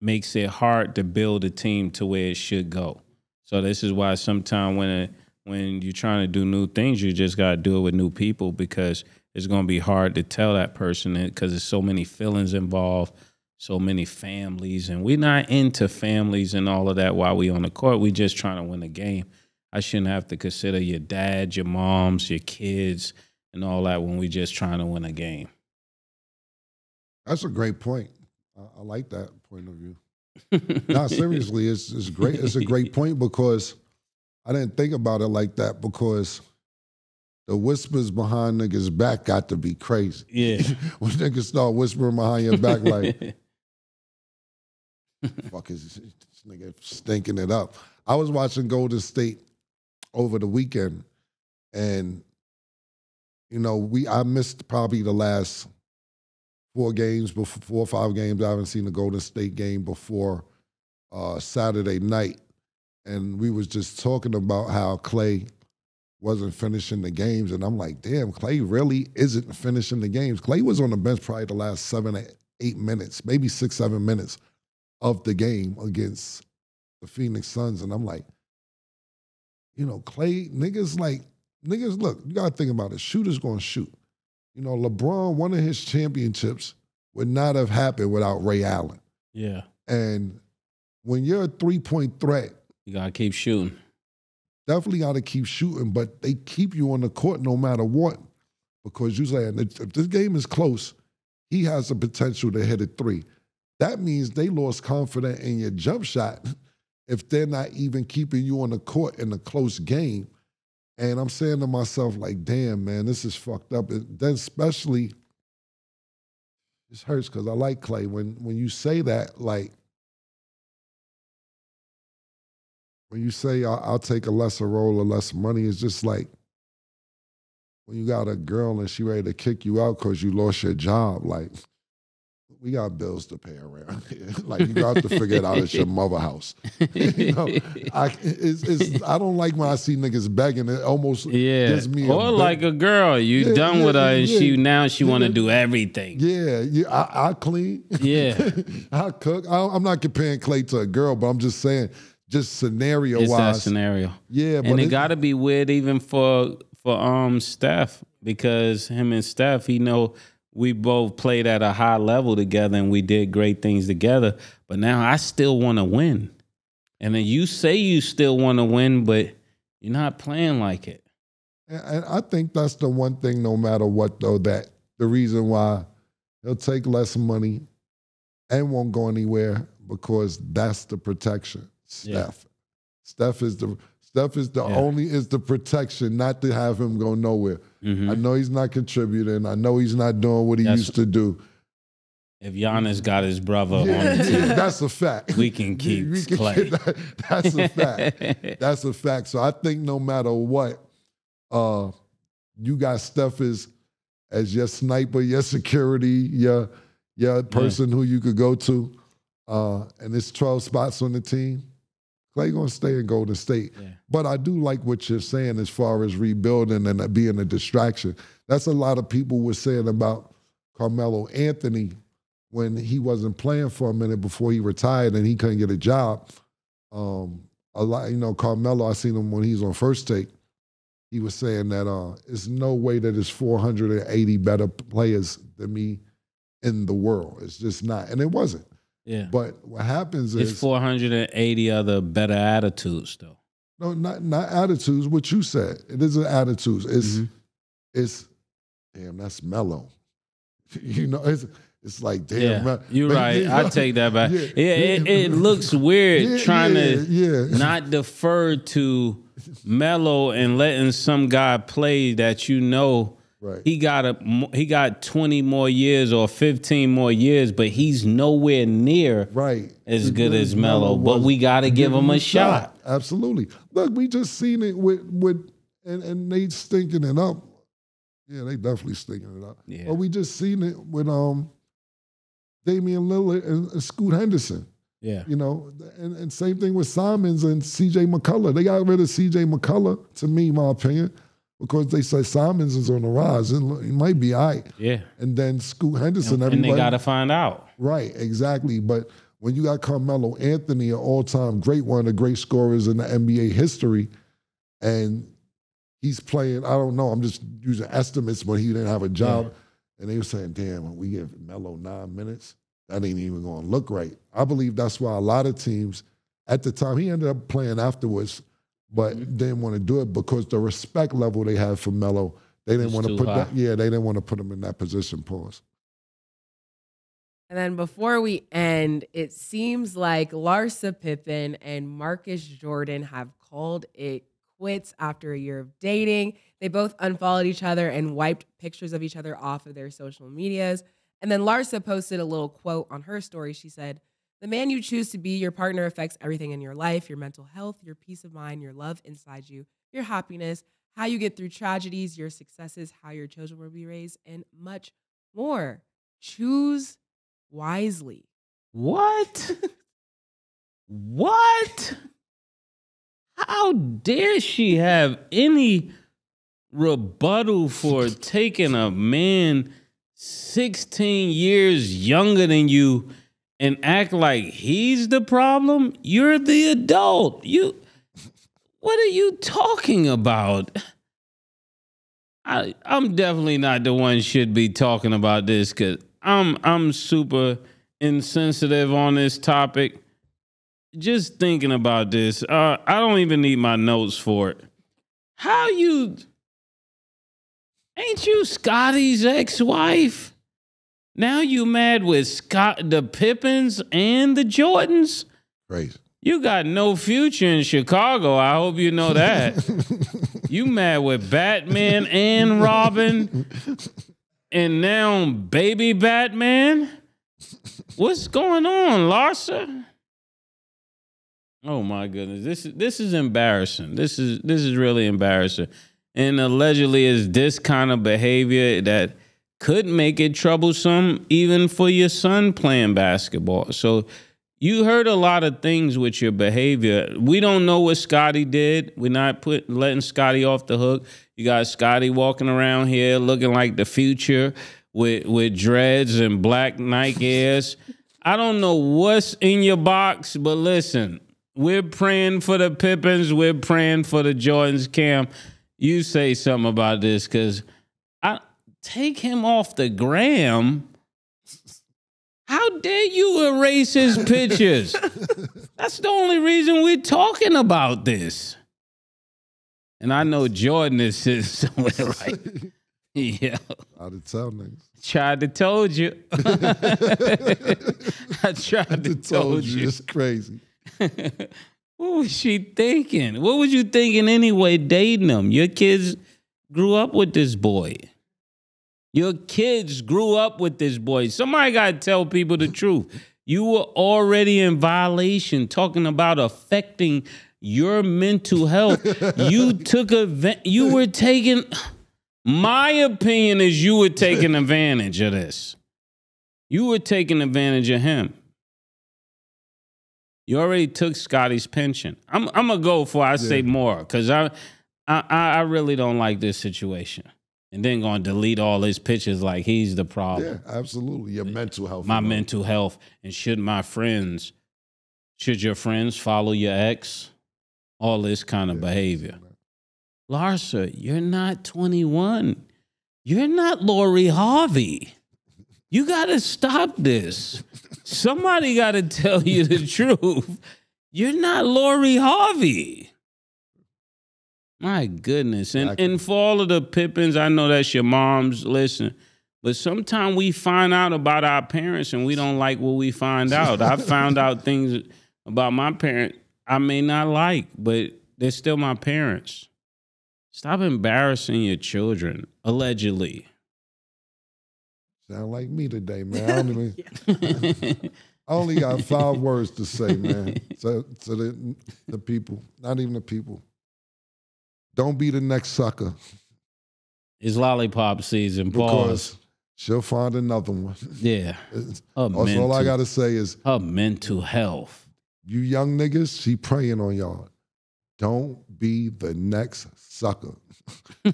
makes it hard to build a team to where it should go. So this is why sometimes when you're trying to do new things, you just got to do it with new people, because it's going to be hard to tell that person, because there's so many feelings involved, so many families, and we're not into families and all of that while we on the court. We just trying to win a game. I shouldn't have to consider your dad, your moms, your kids, and all that when we just trying to win a game. That's a great point. I like that point of view. No, seriously, it's great. It's a great point because I didn't think about it like that because the whispers behind niggas' back got to be crazy. Yeah. When niggas start whispering behind your back like, fuck is this nigga stinking it up. I was watching Golden State over the weekend and, you know, I missed probably the last 4 or 5 games. I haven't seen the Golden State game before Saturday night. And we was just talking about how Clay wasn't finishing the games. And I'm like, damn, Clay really isn't finishing the games. Clay was on the bench probably the last 7 or 8 minutes, maybe 6, 7 minutes of the game against the Phoenix Suns. And I'm like, you know, Clay, niggas, look, you got to think about it. Shooters going to shoot. You know, LeBron, one of his championships would not have happened without Ray Allen. Yeah. And when you're a three-point threat, you got to keep shooting. Definitely got to keep shooting, but they keep you on the court no matter what because you say, if this game is close, he has the potential to hit a three. That means they lost confidence in your jump shot if they're not even keeping you on the court in a close game. And I'm saying to myself, like, damn, man, this is fucked up. And then especially, this hurts because I like Clay. When you say that, like, when you say, I'll take a lesser role or less money, it's just like when you got a girl and she ready to kick you out because you lost your job, like, we got bills to pay around here. Like, you got to figure it out at your mother house. You know, I don't like when I see niggas begging. It almost gives me or a like a girl. You done with her and she want to do everything. Yeah, I clean. Yeah. I cook. I'm not comparing Clay to a girl, but I'm just saying, just scenario-wise. It's that scenario. Yeah. But and it got to be weird even for Steph because him and Steph, he know – we both played at a high level together and we did great things together. But now I still want to win. And then you say you still want to win, but you're not playing like it. And I think that's the one thing, no matter what, though, that the reason why he'll take less money and won't go anywhere because that's the protection. Steph. Yeah. Steph is the protection, not to have him go nowhere. Mm-hmm. I know he's not contributing. I know he's not doing what he used to do. If Giannis got his brother on the team. That's a fact. We can keep Clay. That's a fact. That's a fact. So I think no matter what, you got Steph as your sniper, your security, your person who you could go to. And it's 12 spots on the team. Clay going to stay in Golden State. Yeah. But I do like what you're saying as far as rebuilding and being a distraction. That's a lot of people were saying about Carmelo Anthony when he wasn't playing for a minute before he retired and he couldn't get a job. A lot, you know, Carmelo, I seen him when he's on First Take. He was saying that it's no way that there's 480 better players than me in the world. It's just not. And it wasn't. Yeah, but what happens is 480 other better attitudes, though. No, not attitudes. What you said, it isn't attitudes. It's damn, that's mellow. You know, it's like damn. Yeah, you're right. You know? I take that back. It looks weird trying to not defer to mellow and letting some guy play that you know. Right. He got 20 more years or 15 more years, but he's nowhere near as good as Melo. But we got to give him a shot. Absolutely. Look, we just seen it with and they stinking it up. Yeah, they definitely stinking it up. Yeah. But we just seen it with Damian Lillard and Scoot Henderson. Yeah. You know, and same thing with Simons and C.J. McCullough. They got rid of C.J. McCullough, to me, my opinion. Because they say Simons is on the rise, and he might be all right. Yeah. And then Scoot Henderson, everybody. And they got to find out. Right, exactly. But when you got Carmelo Anthony, an all-time great, one of the great scorers in the NBA history, and he's playing, I don't know, I'm just using estimates, but he didn't have a job. Yeah. And they were saying, damn, when we give Melo 9 minutes, that ain't even going to look right. I believe that's why a lot of teams, at the time, he ended up playing afterwards, but they didn't want to do it because the respect level they have for Melo, they didn't want to put him in that position. Pause. And then before we end, it seems like Larsa Pippen and Marcus Jordan have called it quits after a year of dating. They both unfollowed each other and wiped pictures of each other off of their social medias. And then Larsa posted a little quote on her story. She said, "The man you choose to be your partner affects everything in your life, your mental health, your peace of mind, your love inside you, your happiness, how you get through tragedies, your successes, how your children will be raised, and much more. Choose wisely." What? What? How dare she have any rebuttal for taking a man 16 years younger than you and act like he's the problem? You're the adult. You, what are you talking about? I'm definitely not the one should be talking about this because I'm super insensitive on this topic. Just thinking about this, I don't even need my notes for it. How you... Ain't you Scotty's ex-wife? Now you mad with the Pippins and the Jordans? Right. You got no future in Chicago. I hope you know that. You mad with Batman and Robin and now baby Batman? What's going on, Larsa? Oh my goodness. This is embarrassing. This is really embarrassing. And allegedly is this kind of behavior that could make it troublesome even for your son playing basketball. So you heard a lot of things with your behavior. We don't know what Scotty did. We're not letting Scotty off the hook. You got Scotty walking around here looking like the future with dreads and black Nike Airs. I don't know what's in your box, but listen, we're praying for the Pippins. We're praying for the Jordans. Cam, you say something about this, because I take him off the gram. How dare you erase his pictures? That's the only reason we're talking about this. And I know Jordan is sitting somewhere like, yeah. Out of town, niggas. Tried to told you. I tried to told you. It's crazy. What was she thinking? What was you thinking anyway, dating him? Your kids grew up with this boy. Your kids grew up with this boy. Somebody got to tell people the truth. You were already in violation, talking about affecting your mental health. You were taking, my opinion is you were taking advantage of this. You were taking advantage of him. You already took Scotty's pension. I'm gonna go for I say more because I really don't like this situation. And then gonna delete all his pictures like he's the problem. Yeah, absolutely. Your mental health. My mental health. And should your friends follow your ex? All this kind of behavior. Larsa, you're not 21. You're not Lori Harvey. You got to stop this. Somebody got to tell you the truth. You're not Lori Harvey. My goodness. And for all of the Pippins, I know that's your mom's, listen. But sometimes we find out about our parents and we don't like what we find out. I found out things about my parents I may not like, but they're still my parents. Stop embarrassing your children, allegedly. Sound like me today, man. I only got 5 words to say, man. So the people, not even the people. Don't be the next sucker. It's lollipop season. Pause. Because she'll find another one. Yeah. All I got to say is her mental health. You young niggas, she preying on y'all. Don't be the next sucker.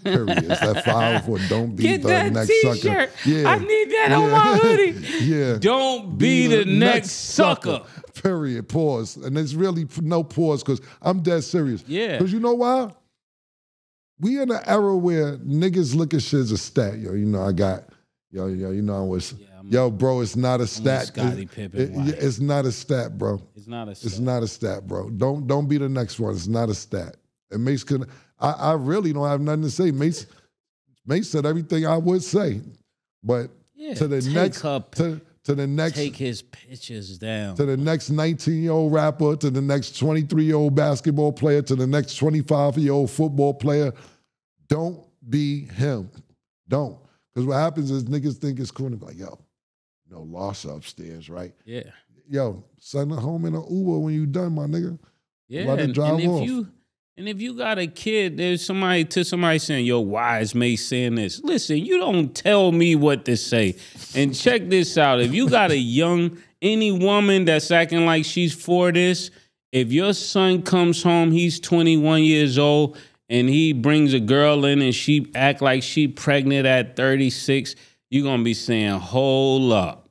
Period. It's that 5 for don't be the next sucker. Yeah. I need that on my hoodie. Yeah. Don't be the next sucker. Period. Pause. And there's really no pause because I'm dead serious. Yeah. Because you know why? We in an era where niggas look at shit as a stat. Yo, you know, I got, yo, you know, I was, yo, bro, it's not a stat. Scottie Pippen. It's not a stat, bro. It's not a stat. It's not a stat, bro. Don't be the next one. It's not a stat. And Mace could, I really don't have nothing to say. Mace said everything I would say. But to the next, to to the next, take his pitches down, to the next 19-year-old rapper, to the next 23-year-old basketball player, to the next 25-year-old football player. Don't be him. Don't. Because what happens is niggas think it's cool to be like, yo, no loss upstairs, right? Yeah. Yo, send her home in an Uber when you done, my nigga. Yeah, and if you got a kid, there's somebody saying, yo, why is Mace saying this? Listen, you don't tell me what to say. And check this out. If you got a any woman that's acting like she's for this, if your son comes home, he's 21 years old, and he brings a girl in and she act like she pregnant at 36, you're going to be saying, hold up.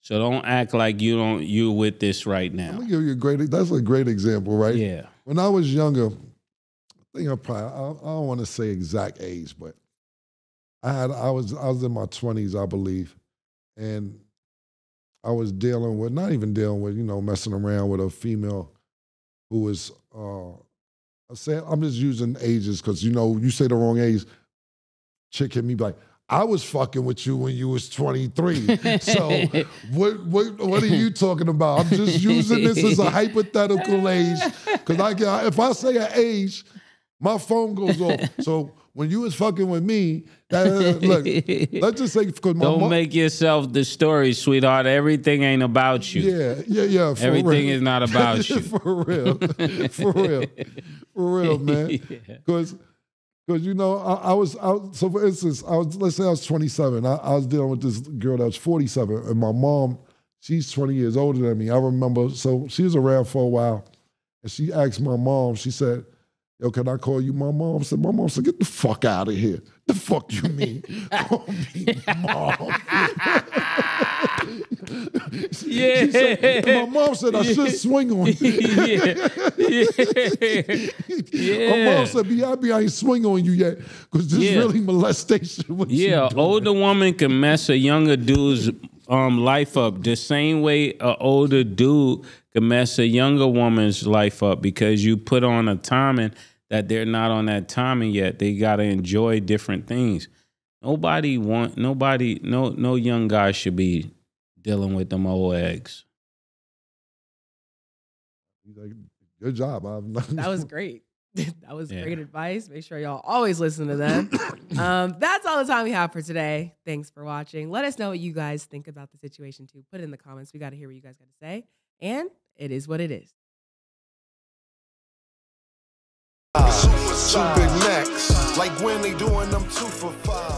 So don't act like you with this right now. I'm gonna give you that's a great example, right? Yeah. When I was younger, I think I don't want to say exact age, but I was in my 20s, I believe. And I was not even dealing with, you know, messing around with a female who was, I'm just using ages because, you know, you say the wrong age, chick hit me like, I was fucking with you when you was 23. So what are you talking about? I'm just using this as a hypothetical age because if I say an age, my phone goes off. So when you was fucking with me, look, let's just say because my don't make yourself the story, sweetheart. Everything ain't about you. Yeah. Everything is not about you. For real, man. Because, you know, I was, so for instance, let's say I was 27. I was dealing with this girl that was 47, and my mom, she's 20 years older than me. I remember, so she was around for a while, and she asked my mom, she said, yo, can I call you my mom? I said, my mom said, get the fuck out of here. The fuck you mean? Call me mom. Yeah. Said, my mom said I should swing on you. Yeah. My mom said, be happy I ain't swing on you yet. Because this is really molestation. An older woman can mess a younger dude's life up the same way an older dude can mess a younger woman's life up, because you put on a timing that they're not on that timing yet. They gotta enjoy different things. No young guy should be dealing with them old eggs. Good job. That was great. That was great advice. Make sure y'all always listen to them. That's all the time we have for today. Thanks for watching. Let us know what you guys think about the situation too. Put it in the comments. We got to hear what you guys got to say. And it is what it is. Two big necks, like when they doing them 2 for $5.